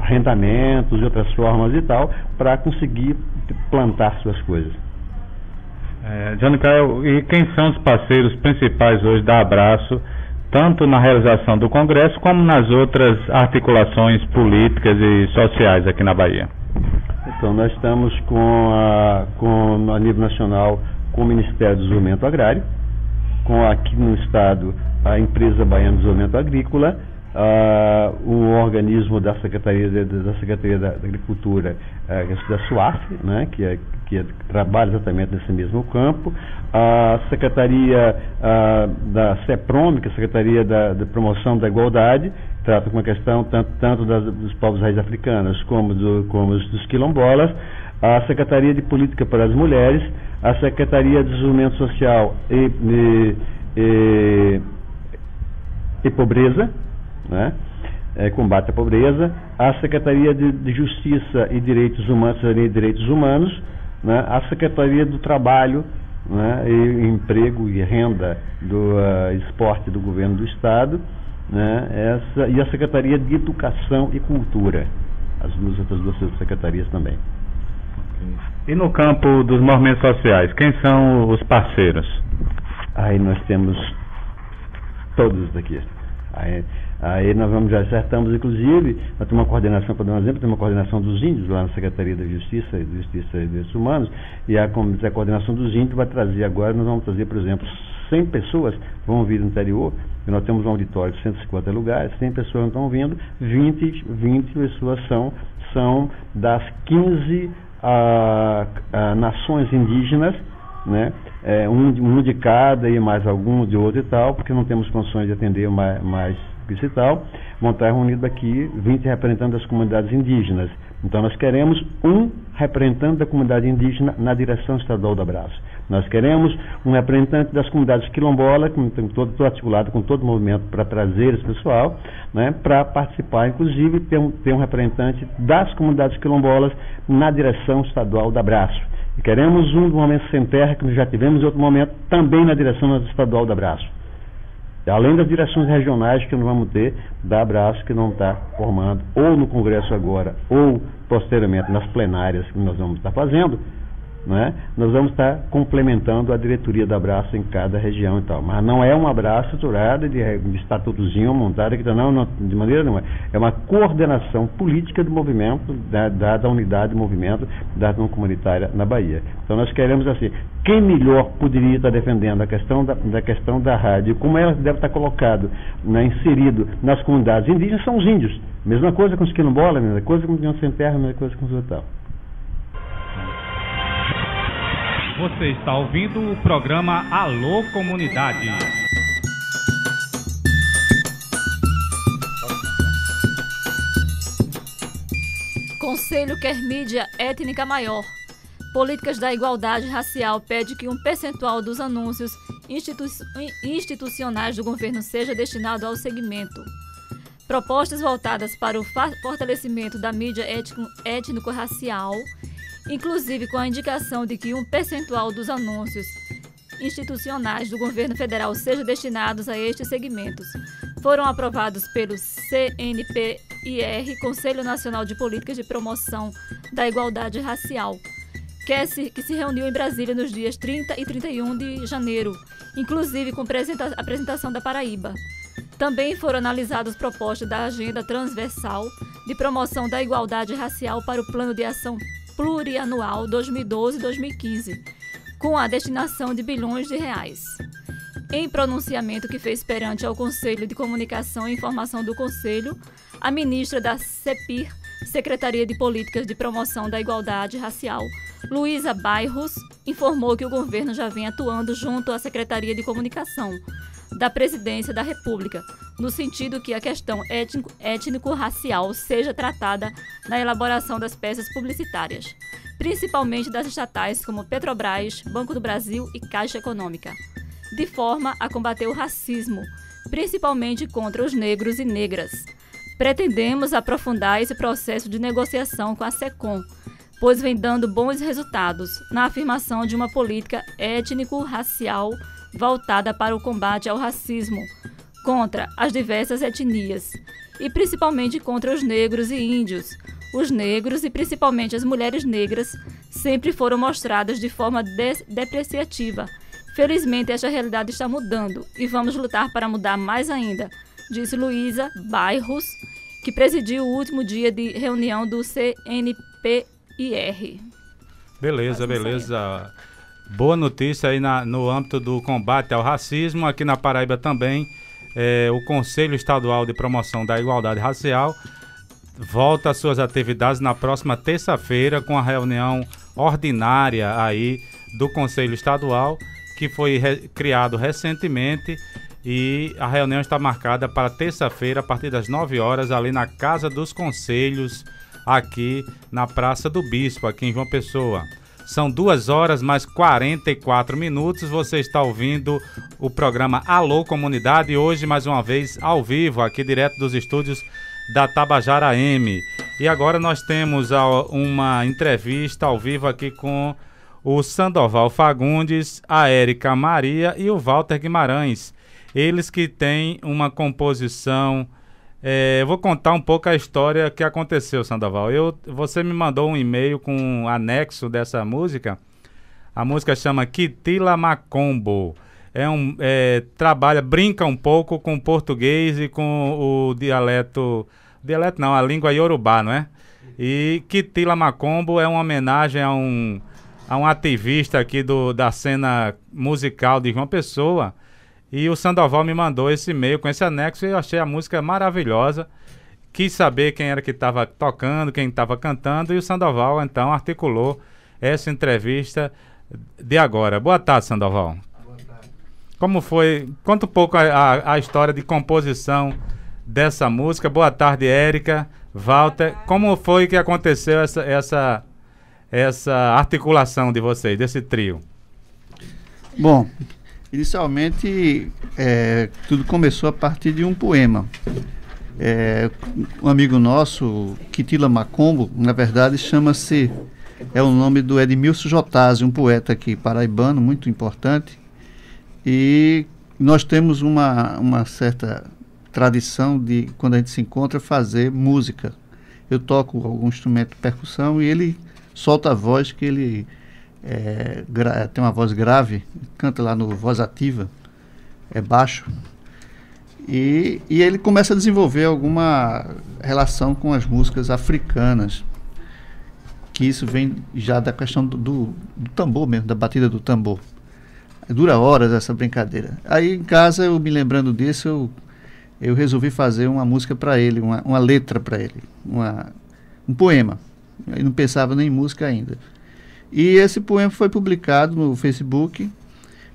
arrendamentos e outras formas e tal, para conseguir plantar suas coisas. Jonicael, e quem são os parceiros principais hoje da Abraço, tanto na realização do Congresso como nas outras articulações políticas e sociais aqui na Bahia? Então, nós estamos a nível nacional com o Ministério do Desenvolvimento Agrário, com aqui no Estado a Empresa Baiana de Desenvolvimento Agrícola, o organismo da Secretaria da Agricultura, da SUAF, né, que trabalha exatamente nesse mesmo campo, a Secretaria da CEPROM, que é a Secretaria de Promoção da Igualdade, trata com a questão tanto dos povos raiz africanos como dos quilombolas, a Secretaria de Política para as Mulheres, a Secretaria de Desenvolvimento Social e Pobreza, né, combate à pobreza, a Secretaria de Justiça e Direitos Humanos, né, a Secretaria do Trabalho, né, e Emprego e Renda do Esporte do Governo do Estado, né, e a Secretaria de Educação e Cultura, as duas secretarias também. E no campo dos movimentos sociais, quem são os parceiros? Aí nós temos todos daqui. Aí nós já acertamos, inclusive, nós temos uma coordenação, para dar um exemplo, temos uma coordenação dos índios lá na Secretaria da Justiça e Direitos Humanos, e a coordenação dos índios vai trazer agora, nós vamos trazer, por exemplo, 100 pessoas vão vir do interior, e nós temos um auditório de 150 lugares, 100 pessoas estão vindo, 20 pessoas são das 15 nações indígenas, né, um de cada e mais algum de outro e tal, porque não temos condições de atender mais que isso e tal, vão estar reunidos aqui 20 representantes das comunidades indígenas, Então nós queremos um representante da comunidade indígena na direção estadual do Abraço. Nós queremos um representante das comunidades quilombolas, que tem todo articulado com todo o movimento para trazer esse pessoal, né, para participar, inclusive ter um representante das comunidades quilombolas na direção estadual do Abraço. E queremos um do Momento Sem Terra, que nós já tivemos em outro momento, também na direção estadual do Abraço. Além das direções regionais que nós vamos ter, da Abraço, que não está formando, ou no Congresso agora, ou posteriormente nas plenárias que nós vamos estar fazendo, né? Nós vamos estar complementando a diretoria da Abraço em cada região e tal. Mas não é um Abraço estruturado de estatutozinho montado, que não, de maneira nenhuma. É uma coordenação política do movimento, da unidade do movimento da ação comunitária na Bahia. Então nós queremos assim, quem melhor poderia estar defendendo a questão da rádio, como ela deve estar colocado, né, inserido nas comunidades indígenas, são os índios. Mesma coisa com os quilombolas, mesma coisa com os indígenas sem terra, mesma coisa com os tal. Você está ouvindo o programa Alô Comunidade. Conselho quer mídia étnica maior. Políticas da Igualdade Racial pede que um percentual dos anúncios institucionais do governo seja destinado ao segmento. Propostas voltadas para o fortalecimento da mídia étnico-racial, inclusive com a indicação de que um percentual dos anúncios institucionais do governo federal seja destinados a estes segmentos. Foram aprovados pelo CNPIR, Conselho Nacional de Políticas de Promoção da Igualdade Racial, que se reuniu em Brasília nos dias 30 e 31 de janeiro, inclusive com apresentação da Paraíba. Também foram analisadas propostas da Agenda Transversal de Promoção da Igualdade Racial para o Plano de Ação Plurianual 2012-2015, com a destinação de R$ 1 bilhão. Em pronunciamento que fez perante ao Conselho de Comunicação e Informação do Conselho, a ministra da CNPIR, Secretaria de Políticas de Promoção da Igualdade Racial, Luísa Bairros, informou que o governo já vem atuando junto à Secretaria de Comunicação da Presidência da República, no sentido que a questão étnico-racial seja tratada na elaboração das peças publicitárias, principalmente das estatais como Petrobras, Banco do Brasil e Caixa Econômica, de forma a combater o racismo, principalmente contra os negros e negras. Pretendemos aprofundar esse processo de negociação com a SECOM, pois vem dando bons resultados na afirmação de uma política étnico-racial voltada para o combate ao racismo contra as diversas etnias e principalmente contra os negros e índios. Os negros e principalmente as mulheres negras sempre foram mostradas de forma depreciativa. Felizmente esta realidade está mudando e vamos lutar para mudar mais ainda, disse Luísa Bairros, que presidiu o último dia de reunião do CNPIR. Beleza. Boa notícia aí no âmbito do combate ao racismo. Aqui na Paraíba também, o Conselho Estadual de Promoção da Igualdade Racial volta às suas atividades na próxima terça-feira com a reunião ordinária aí do Conselho Estadual, que foi criado recentemente, e a reunião está marcada para terça-feira a partir das 9 horas ali na Casa dos Conselhos, aqui na Praça do Bispo, aqui em João Pessoa. São 2h44min. Você está ouvindo o programa Alô Comunidade, hoje mais uma vez ao vivo, aqui direto dos estúdios da Tabajara AM. E agora nós temos uma entrevista ao vivo aqui com o Sandoval Fagundes, a Érica Maria e o Walter Guimarães. Eles que têm uma composição... eu vou contar um pouco a história que aconteceu, Sandoval. Você me mandou um e-mail com um anexo dessa música. A música chama Quitila Macombo. Brinca um pouco com o português e com o a língua iorubá, não é? E Quitila Macombo é uma homenagem a um ativista aqui da cena musical de João Pessoa. E o Sandoval me mandou esse e-mail com esse anexo e eu achei a música maravilhosa. Quis saber quem era que estava tocando, quem estava cantando, e o Sandoval então articulou essa entrevista de agora. Boa tarde, Sandoval. Boa tarde. Como foi? Conta um pouco a história de composição dessa música. Boa tarde, Érica. Walter, como foi que aconteceu essa articulação de vocês, desse trio? Bom, inicialmente tudo começou a partir de um poema. Um amigo nosso, Quitila Macombo, na verdade chama-se, é o nome do Edmilson Jotazzi, um poeta aqui paraibano, muito importante. E nós temos uma certa tradição de, quando a gente se encontra, fazer música. Eu toco algum instrumento de percussão e ele solta a voz, que ele tem uma voz grave, canta lá no Voz Ativa, é baixo, e ele começa a desenvolver alguma relação com as músicas africanas, que isso vem já da questão do tambor mesmo, da batida do tambor. Dura horas essa brincadeira. Aí em casa, eu me lembrando disso, eu resolvi fazer uma música para ele, uma letra para ele, um poema. Eu não pensava nem em música ainda. E esse poema foi publicado no Facebook.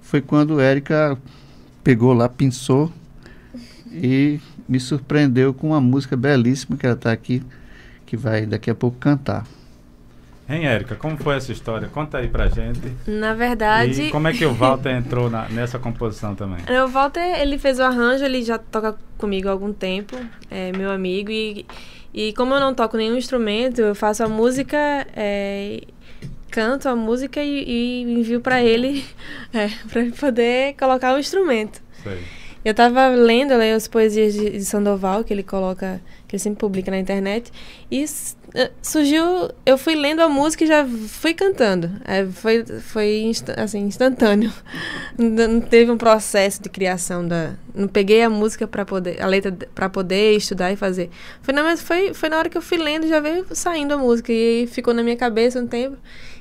Foi quando Érica pegou lá, pinçou e me surpreendeu com uma música belíssima que ela está aqui, que vai daqui a pouco cantar. Hein, Érica, como foi essa história? Conta aí pra gente. Na verdade... E como é que o Walter entrou nessa composição também? O Walter, ele fez o arranjo, ele já toca comigo há algum tempo, é meu amigo, e como eu não toco nenhum instrumento, eu faço a música, canto a música e envio pra ele, pra ele poder colocar o instrumento. Sei. Eu estava lendo as poesias de Sandoval, que ele coloca, que ele sempre publica na internet, e surgiu, eu fui lendo a música e já fui cantando. Foi assim, instantâneo. Não teve um processo de criação não peguei a música para poder, a letra para poder estudar e fazer. Foi na hora que eu fui lendo, já veio saindo a música e ficou na minha cabeça um tempo.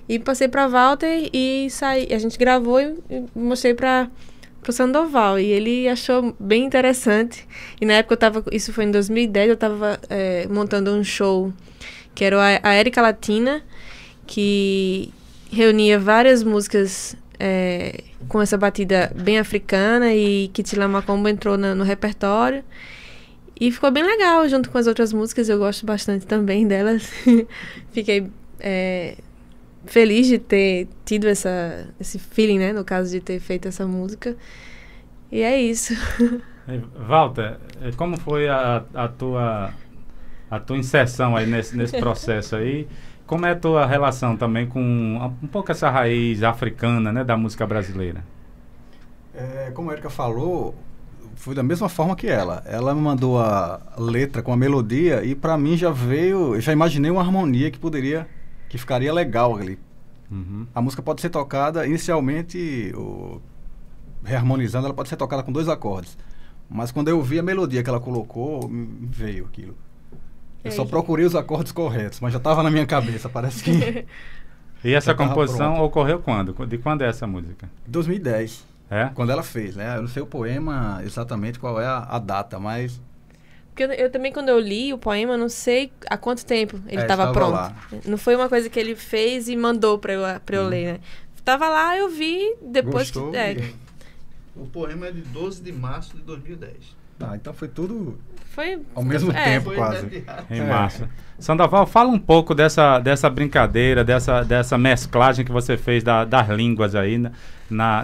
E passei para Walter e saí, a gente gravou e mostrei para o Sandoval, e ele achou bem interessante, e na época eu tava, isso foi em 2010, eu estava montando um show, que era a Érica Latina, que reunia várias músicas com essa batida bem africana, e Quitila Macombo entrou no repertório, e ficou bem legal, junto com as outras músicas, eu gosto bastante também delas, fiquei... feliz de ter tido esse feeling, né? No caso de ter feito essa música. E é isso. Walter, como foi a tua inserção aí nesse processo aí? Como é a tua relação também com um pouco essa raiz africana, né? Da música brasileira? Como a Érica falou, foi da mesma forma que ela. Ela me mandou a letra com a melodia e pra mim já veio... Eu já imaginei uma harmonia que ficaria legal ali. Uhum. A música pode ser tocada inicialmente, reharmonizando, ela pode ser tocada com dois acordes. Mas quando eu vi a melodia que ela colocou, veio aquilo. Eu só procurei os acordes corretos, mas já estava na minha cabeça, parece que... E essa composição ocorreu quando? De quando é essa música? 2010. É? Quando ela fez, né? Eu não sei o poema exatamente qual é a data, mas... Porque eu também, quando eu li o poema, não sei há quanto tempo ele estava pronto. Lá. Não foi uma coisa que ele fez e mandou para eu ler, né? Estava lá, eu vi, depois... Gostou, que O poema é de 12 de março de 2010. Tá, então foi tudo ao mesmo tempo, quase. Em março. Sandoval, fala um pouco dessa brincadeira, dessa mesclagem que você fez das línguas aí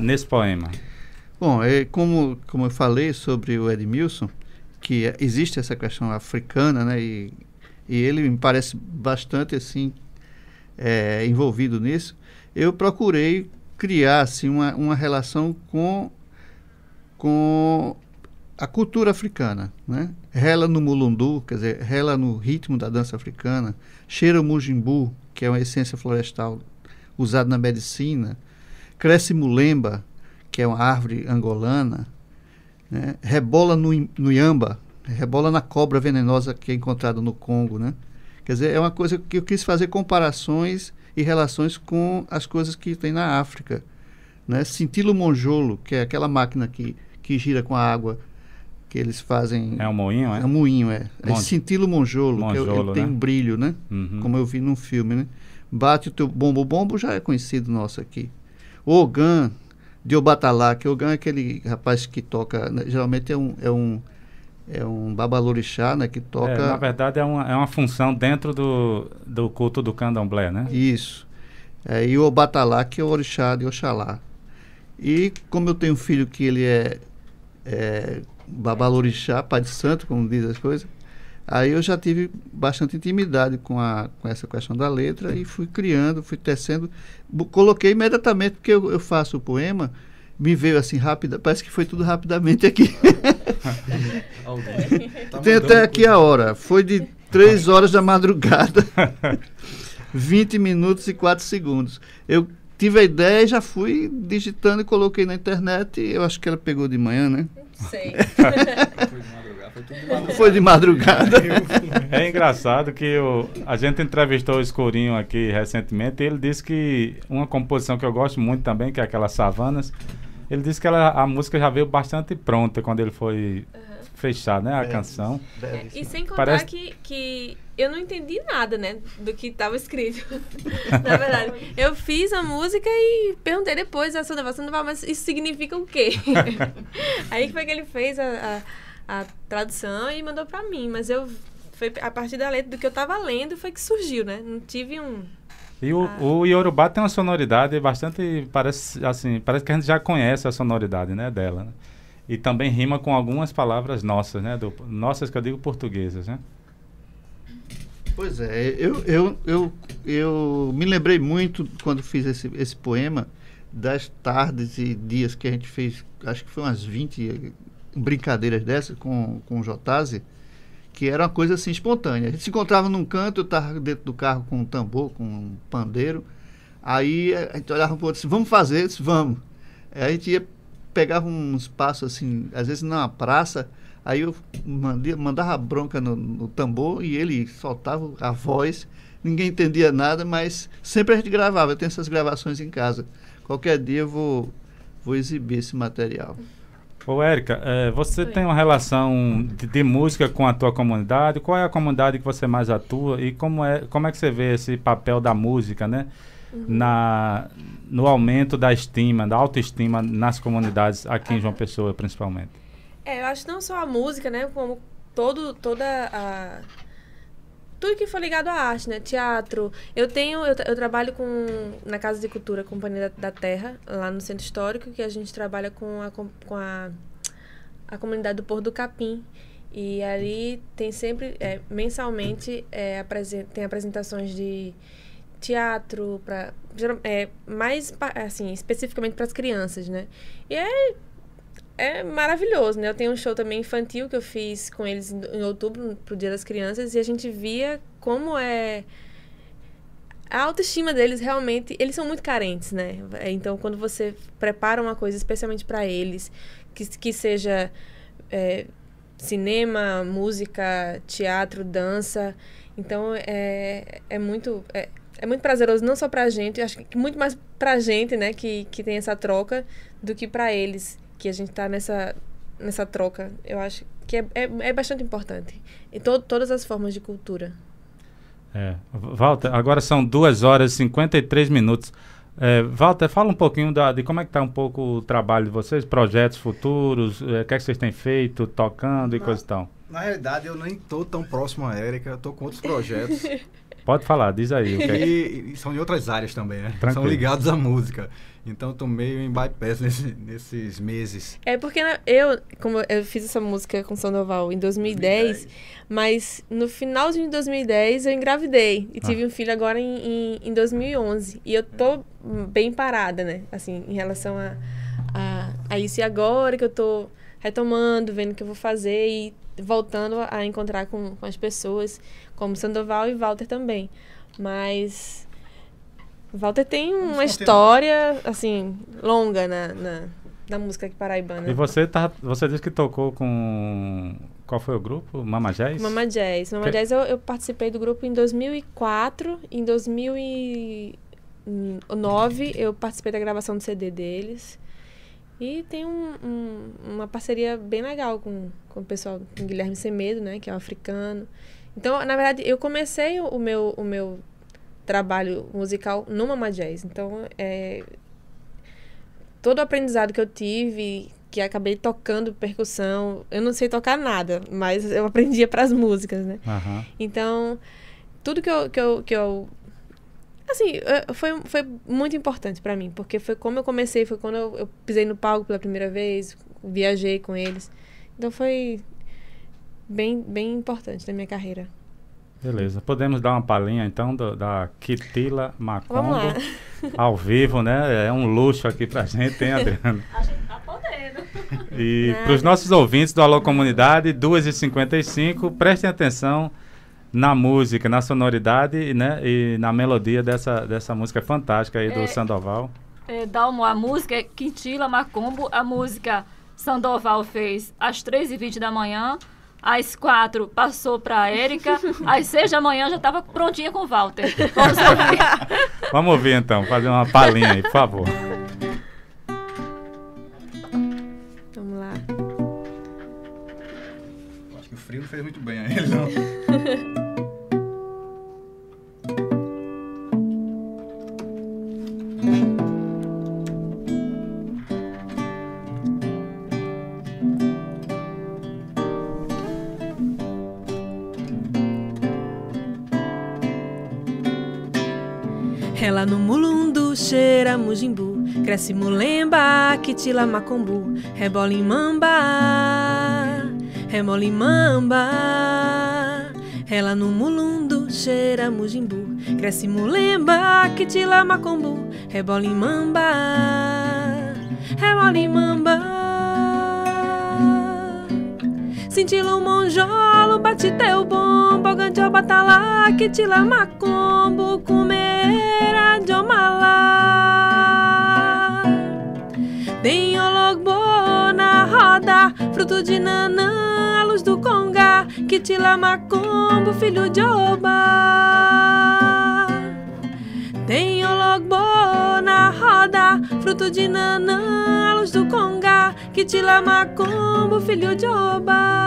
nesse poema. Bom, como eu falei sobre o Edmilson, que existe essa questão africana, né? E ele me parece bastante assim envolvido nisso. Eu procurei criar assim uma relação com a cultura africana, né? Rela no mulundu, quer dizer, rela no ritmo da dança africana, cheira o mujimbu, que é uma essência florestal usada na medicina, cresce mulemba, que é uma árvore angolana, né? Rebola no iamba, rebola na cobra venenosa que é encontrada no Congo, né? Quer dizer, é uma coisa que eu quis fazer comparações e relações com as coisas que tem na África, né? Cintilo monjolo, que é aquela máquina que gira com a água, que eles fazem... É um moinho, é? É um moinho, é. É cintilo monjolo, que ele tem, né? Um brilho, né? Uhum. Como eu vi num filme, né? Bate o teu bombo já é conhecido nosso aqui. Ogã de Obatalá, que Ogã é aquele rapaz que toca, né? Geralmente é um é um babalorixá, né, que toca... na verdade é uma função dentro do culto do candomblé, né? Isso. E o Obatalá, que é o orixá de Oxalá. E como eu tenho um filho que ele é babalorixá, pai de santo, como diz as coisas, aí eu já tive bastante intimidade com essa questão da letra e fui criando, fui tecendo. Coloquei imediatamente, porque eu faço o poema, me veio assim rápido, parece que foi tudo rapidamente aqui. Tem até aqui a hora, foi de 3 horas da madrugada, 20 minutos e 4 segundos. Eu tive a ideia e já fui digitando e coloquei na internet, eu acho que ela pegou de manhã, né? Sei. Foi de madrugada. É engraçado que a gente entrevistou o Escurinho aqui recentemente e ele disse que uma composição que eu gosto muito também, que é aquelas Savanas, ele disse que a música já veio bastante pronta quando ele foi fechar, né, a canção. E sem contar parece... que eu não entendi nada, né, do que estava escrito. Na verdade, eu fiz a música e perguntei depois a Sandoval, mas isso significa o quê? Aí foi que ele fez a tradução e mandou pra mim, mas foi a partir da letra do que eu tava lendo foi que surgiu, né? Não tive um... E o Iorubá tem uma sonoridade bastante, parece que a gente já conhece a sonoridade, né, dela, né? E também rima com algumas palavras nossas, né? Nossas que eu digo portuguesas, né? Pois é, eu me lembrei muito quando fiz esse poema das tardes e dias que a gente fez, acho que foi umas 20... brincadeiras dessas com o Jotazzi, que era uma coisa assim espontânea. A gente se encontrava num canto, eu estava dentro do carro com um tambor, com um pandeiro, aí a gente olhava para o outro e disse, vamos fazer isso, vamos. Aí a gente pegava um espaço assim, às vezes numa praça, aí eu mandava bronca no tambor e ele soltava a voz, ninguém entendia nada, mas sempre a gente gravava. Eu tenho essas gravações em casa. Qualquer dia eu vou exibir esse material. Ô, Érica, você tem uma relação de música com a tua comunidade? Qual é a comunidade que você mais atua? E como é que você vê esse papel da música, né? Uhum. No aumento da autoestima nas comunidades aqui em João Pessoa, principalmente. Eu acho não só a música, né? Como tudo que foi ligado à arte, né? Teatro. Eu trabalho na Casa de Cultura, Companhia da Terra, lá no Centro Histórico, que a gente trabalha com a comunidade do Porto do Capim. E ali tem sempre, mensalmente, tem apresentações de teatro, mais, assim, especificamente para as crianças, né? E é maravilhoso, né? Eu tenho um show também infantil que eu fiz com eles em outubro, pro Dia das Crianças, e a gente via como a autoestima deles realmente... Eles são muito carentes, né? Então, quando você prepara uma coisa especialmente para eles, que seja cinema, música, teatro, dança... Então, é muito prazeroso, não só pra gente, acho que muito mais pra gente, né? Que tem essa troca do que pra eles... que a gente está nessa troca, eu acho que é bastante importante. E todas as formas de cultura. Walter, agora são 2 horas e 53 minutos. Walter, fala um pouquinho de como é que está um pouco o trabalho de vocês, projetos futuros, o que é que vocês têm feito, tocando e coisa e tal. Na realidade, eu nem estou tão próximo à Érica, eu estou com outros projetos. Pode falar, diz aí. E são de outras áreas também, né? Tranquilo. São ligados à música. Então, estou meio em bypass nesses meses. É porque como eu fiz essa música com Sandoval em 2010, mas no finalzinho de 2010 eu engravidei. E tive um filho agora em 2011. E eu estou bem parada, né? Assim, em relação a isso. E agora que eu estou retomando, vendo o que eu vou fazer e voltando a encontrar com as pessoas, como Sandoval e Walter também. Mas Walter tem uma história, assim, longa na música paraibana. E você disse que tocou com... Qual foi o grupo? Mama Jazz? Mama Jazz. Mama Jazz, eu participei do grupo em 2004. Em 2009, eu participei da gravação do CD deles. E tem uma parceria bem legal com o pessoal, com o Guilherme Semedo, né, que é um africano. Então, na verdade, eu comecei o meu trabalho musical no Mama Jazz. Então, todo o aprendizado que eu tive, que acabei tocando percussão. Eu não sei tocar nada, mas eu aprendia pras músicas, né? Uhum. Então, tudo que eu assim, foi muito importante pra mim, porque foi como eu comecei, foi quando eu pisei no palco pela primeira vez, viajei com eles. Então foi bem importante na minha carreira. Beleza, podemos dar uma palhinha então da Quitila Macombo ao vivo, né? É um luxo aqui pra gente, hein, Adriana? A gente tá podendo. E para os nossos ouvintes do Alô Comunidade, 2h55, prestem atenção na música, na sonoridade, né? E na melodia dessa música fantástica aí do Sandoval. Dalmo, a música é Quitila Macombo, a música Sandoval fez às 3h20 da manhã. Às 4h passou para a Érica, às 6 da manhã já estava prontinha com o Walter. Vamos ouvir. Vamos ouvir então, fazer uma palhinha aí, por favor. Vamos lá. Acho que o frio não fez muito bem a ele, não. Ela no mulundu, cheira mujimbu, cresce mulemba, quitila macombu, rebola mamba. Ela no mulundu, cheira mujimbu, cresce mulemba, quitila macombu, rebola mamba. Cintila o monjolo, bate teu bombo, gandio batalá, quitila macombo, comerá de omalá. Tem ologbo na roda, fruto de nanã, a luz do conga, quitila macombo, filho de oba. Tem ologbo na roda, fruto de nanã, a luz do conga, quitila macombo, filho de oba.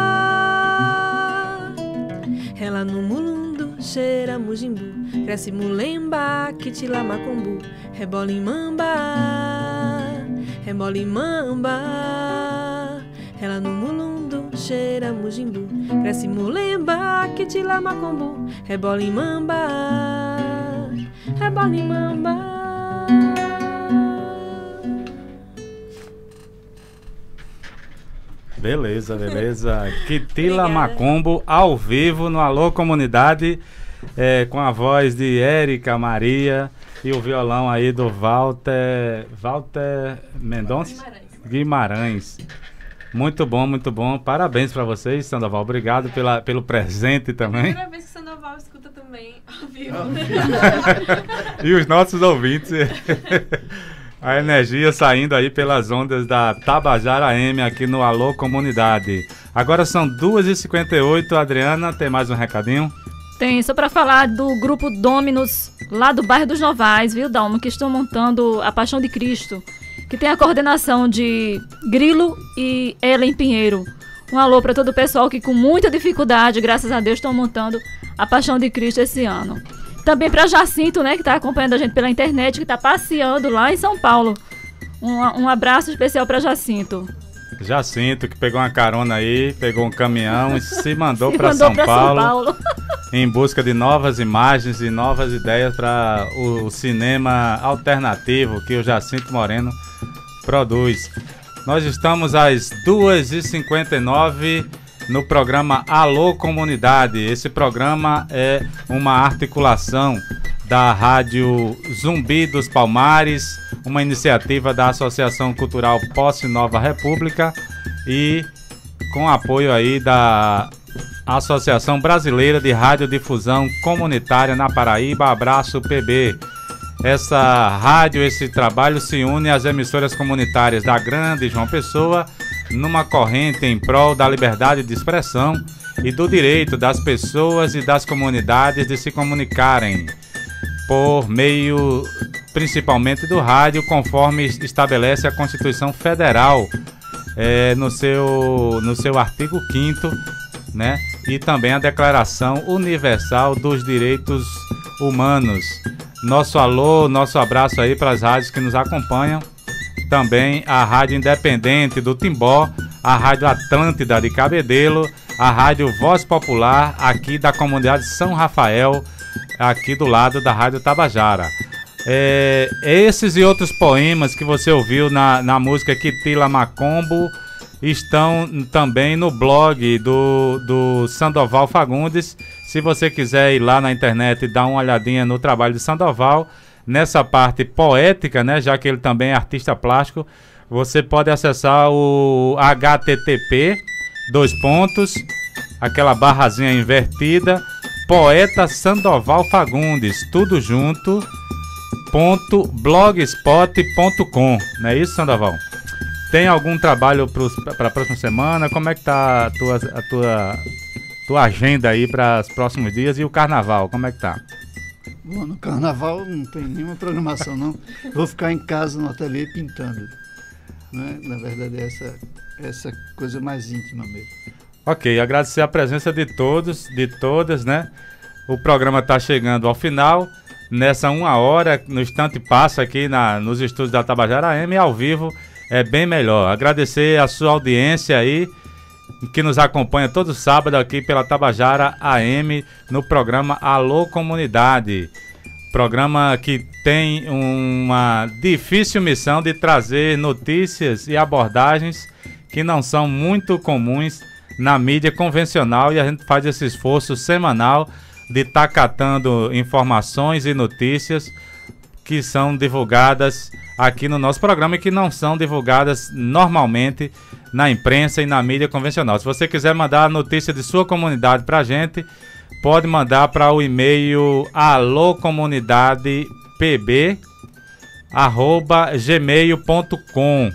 Ela no mulundu, cheira mujimbu, cresce mulemba, quitila macombu, rebola mamba. Ela no mulundu, cheira mujimbu, cresce mulemba, quitila macombu, rebola mamba. Beleza, beleza. Quitila Macombo ao vivo no Alô Comunidade, com a voz de Érica Maria e o violão aí do Walter Mendonça Guimarães. Muito bom, muito bom. Parabéns para vocês, Sandoval. Obrigado pelo presente também. É a primeira vez que o Sandoval escuta também ao vivo. E os nossos ouvintes. A energia saindo aí pelas ondas da Tabajara AM aqui no Alô Comunidade. Agora são 2h58, Adriana, tem mais um recadinho? Tem, só para falar do grupo Dominus, lá do bairro dos Novais, viu, Dalmo? Que estão montando a Paixão de Cristo, que tem a coordenação de Grilo e Ellen Pinheiro. Um alô para todo o pessoal que com muita dificuldade, graças a Deus, estão montando a Paixão de Cristo esse ano. Também para Jacinto, né, que está acompanhando a gente pela internet, que está passeando lá em São Paulo. Um abraço especial para Jacinto. Jacinto, que pegou uma carona aí, pegou um caminhão e se mandou para São Paulo em busca de novas imagens e novas ideias para o cinema alternativo que o Jacinto Moreno produz. Nós estamos às 2h59. No programa Alô Comunidade. Esse programa é uma articulação da Rádio Zumbi dos Palmares, uma iniciativa da Associação Cultural Posse Nova República e com apoio aí da Associação Brasileira de Rádio Difusão Comunitária na Paraíba, Abraço PB. Essa rádio, esse trabalho se une às emissoras comunitárias da Grande João Pessoa numa corrente em prol da liberdade de expressão e do direito das pessoas e das comunidades de se comunicarem por meio principalmente do rádio, conforme estabelece a Constituição Federal no seu artigo 5º, né? E também a Declaração Universal dos Direitos Humanos. Nosso alô, nosso abraço aí para as rádios que nos acompanham, também a Rádio Independente do Timbó, a Rádio Atlântida de Cabedelo, a Rádio Voz Popular, aqui da comunidade São Rafael, aqui do lado da Rádio Tabajara. Esses e outros poemas que você ouviu na música Quitila Macombo estão também no blog do Sandoval Fagundes. Se você quiser ir lá na internet e dar uma olhadinha no trabalho de Sandoval, nessa parte poética, né, já que ele também é artista plástico, você pode acessar o http:// aquela barrazinha invertida, poeta Sandoval Fagundes, tudo junto, .blogspot.com, não é isso, Sandoval? Tem algum trabalho para a próxima semana? Como é que tá a tua agenda aí para os próximos dias? E o carnaval, como é que tá? Bom, no carnaval não tem nenhuma programação, não. Vou ficar em casa no ateliê pintando, né? Na verdade é essa coisa mais íntima mesmo. Ok, agradecer a presença de todos, de todas, né? O programa está chegando ao final. Nessa uma hora, no instante passa aqui nos estúdios da Tabajara AM, ao vivo é bem melhor. Agradecer a sua audiência aí, que nos acompanha todo sábado aqui pela Tabajara AM no programa Alô Comunidade. Programa que tem uma difícil missão de trazer notícias e abordagens que não são muito comuns na mídia convencional, e a gente faz esse esforço semanal de estar catando informações e notícias que são divulgadas aqui no nosso programa e que não são divulgadas normalmente na imprensa e na mídia convencional. Se você quiser mandar a notícia de sua comunidade para a gente, pode mandar para o e-mail alocomunidadepb@gmail.com.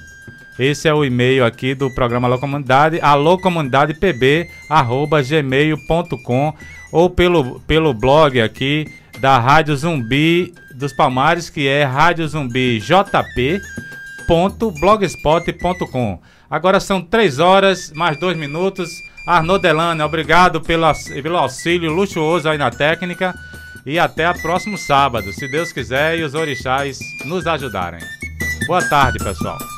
Esse é o e-mail aqui do programa Alô Comunidade, alocomunidadepb@gmail.com, ou pelo blog aqui da Rádio Zumbi dos Palmares, que é radiozumbijp.blogspot.com. Agora são 3h mais 2 minutos. Arnaud Delano, obrigado pelo auxílio luxuoso aí na técnica, e até o próximo sábado, se Deus quiser e os orixás nos ajudarem. Boa tarde, pessoal.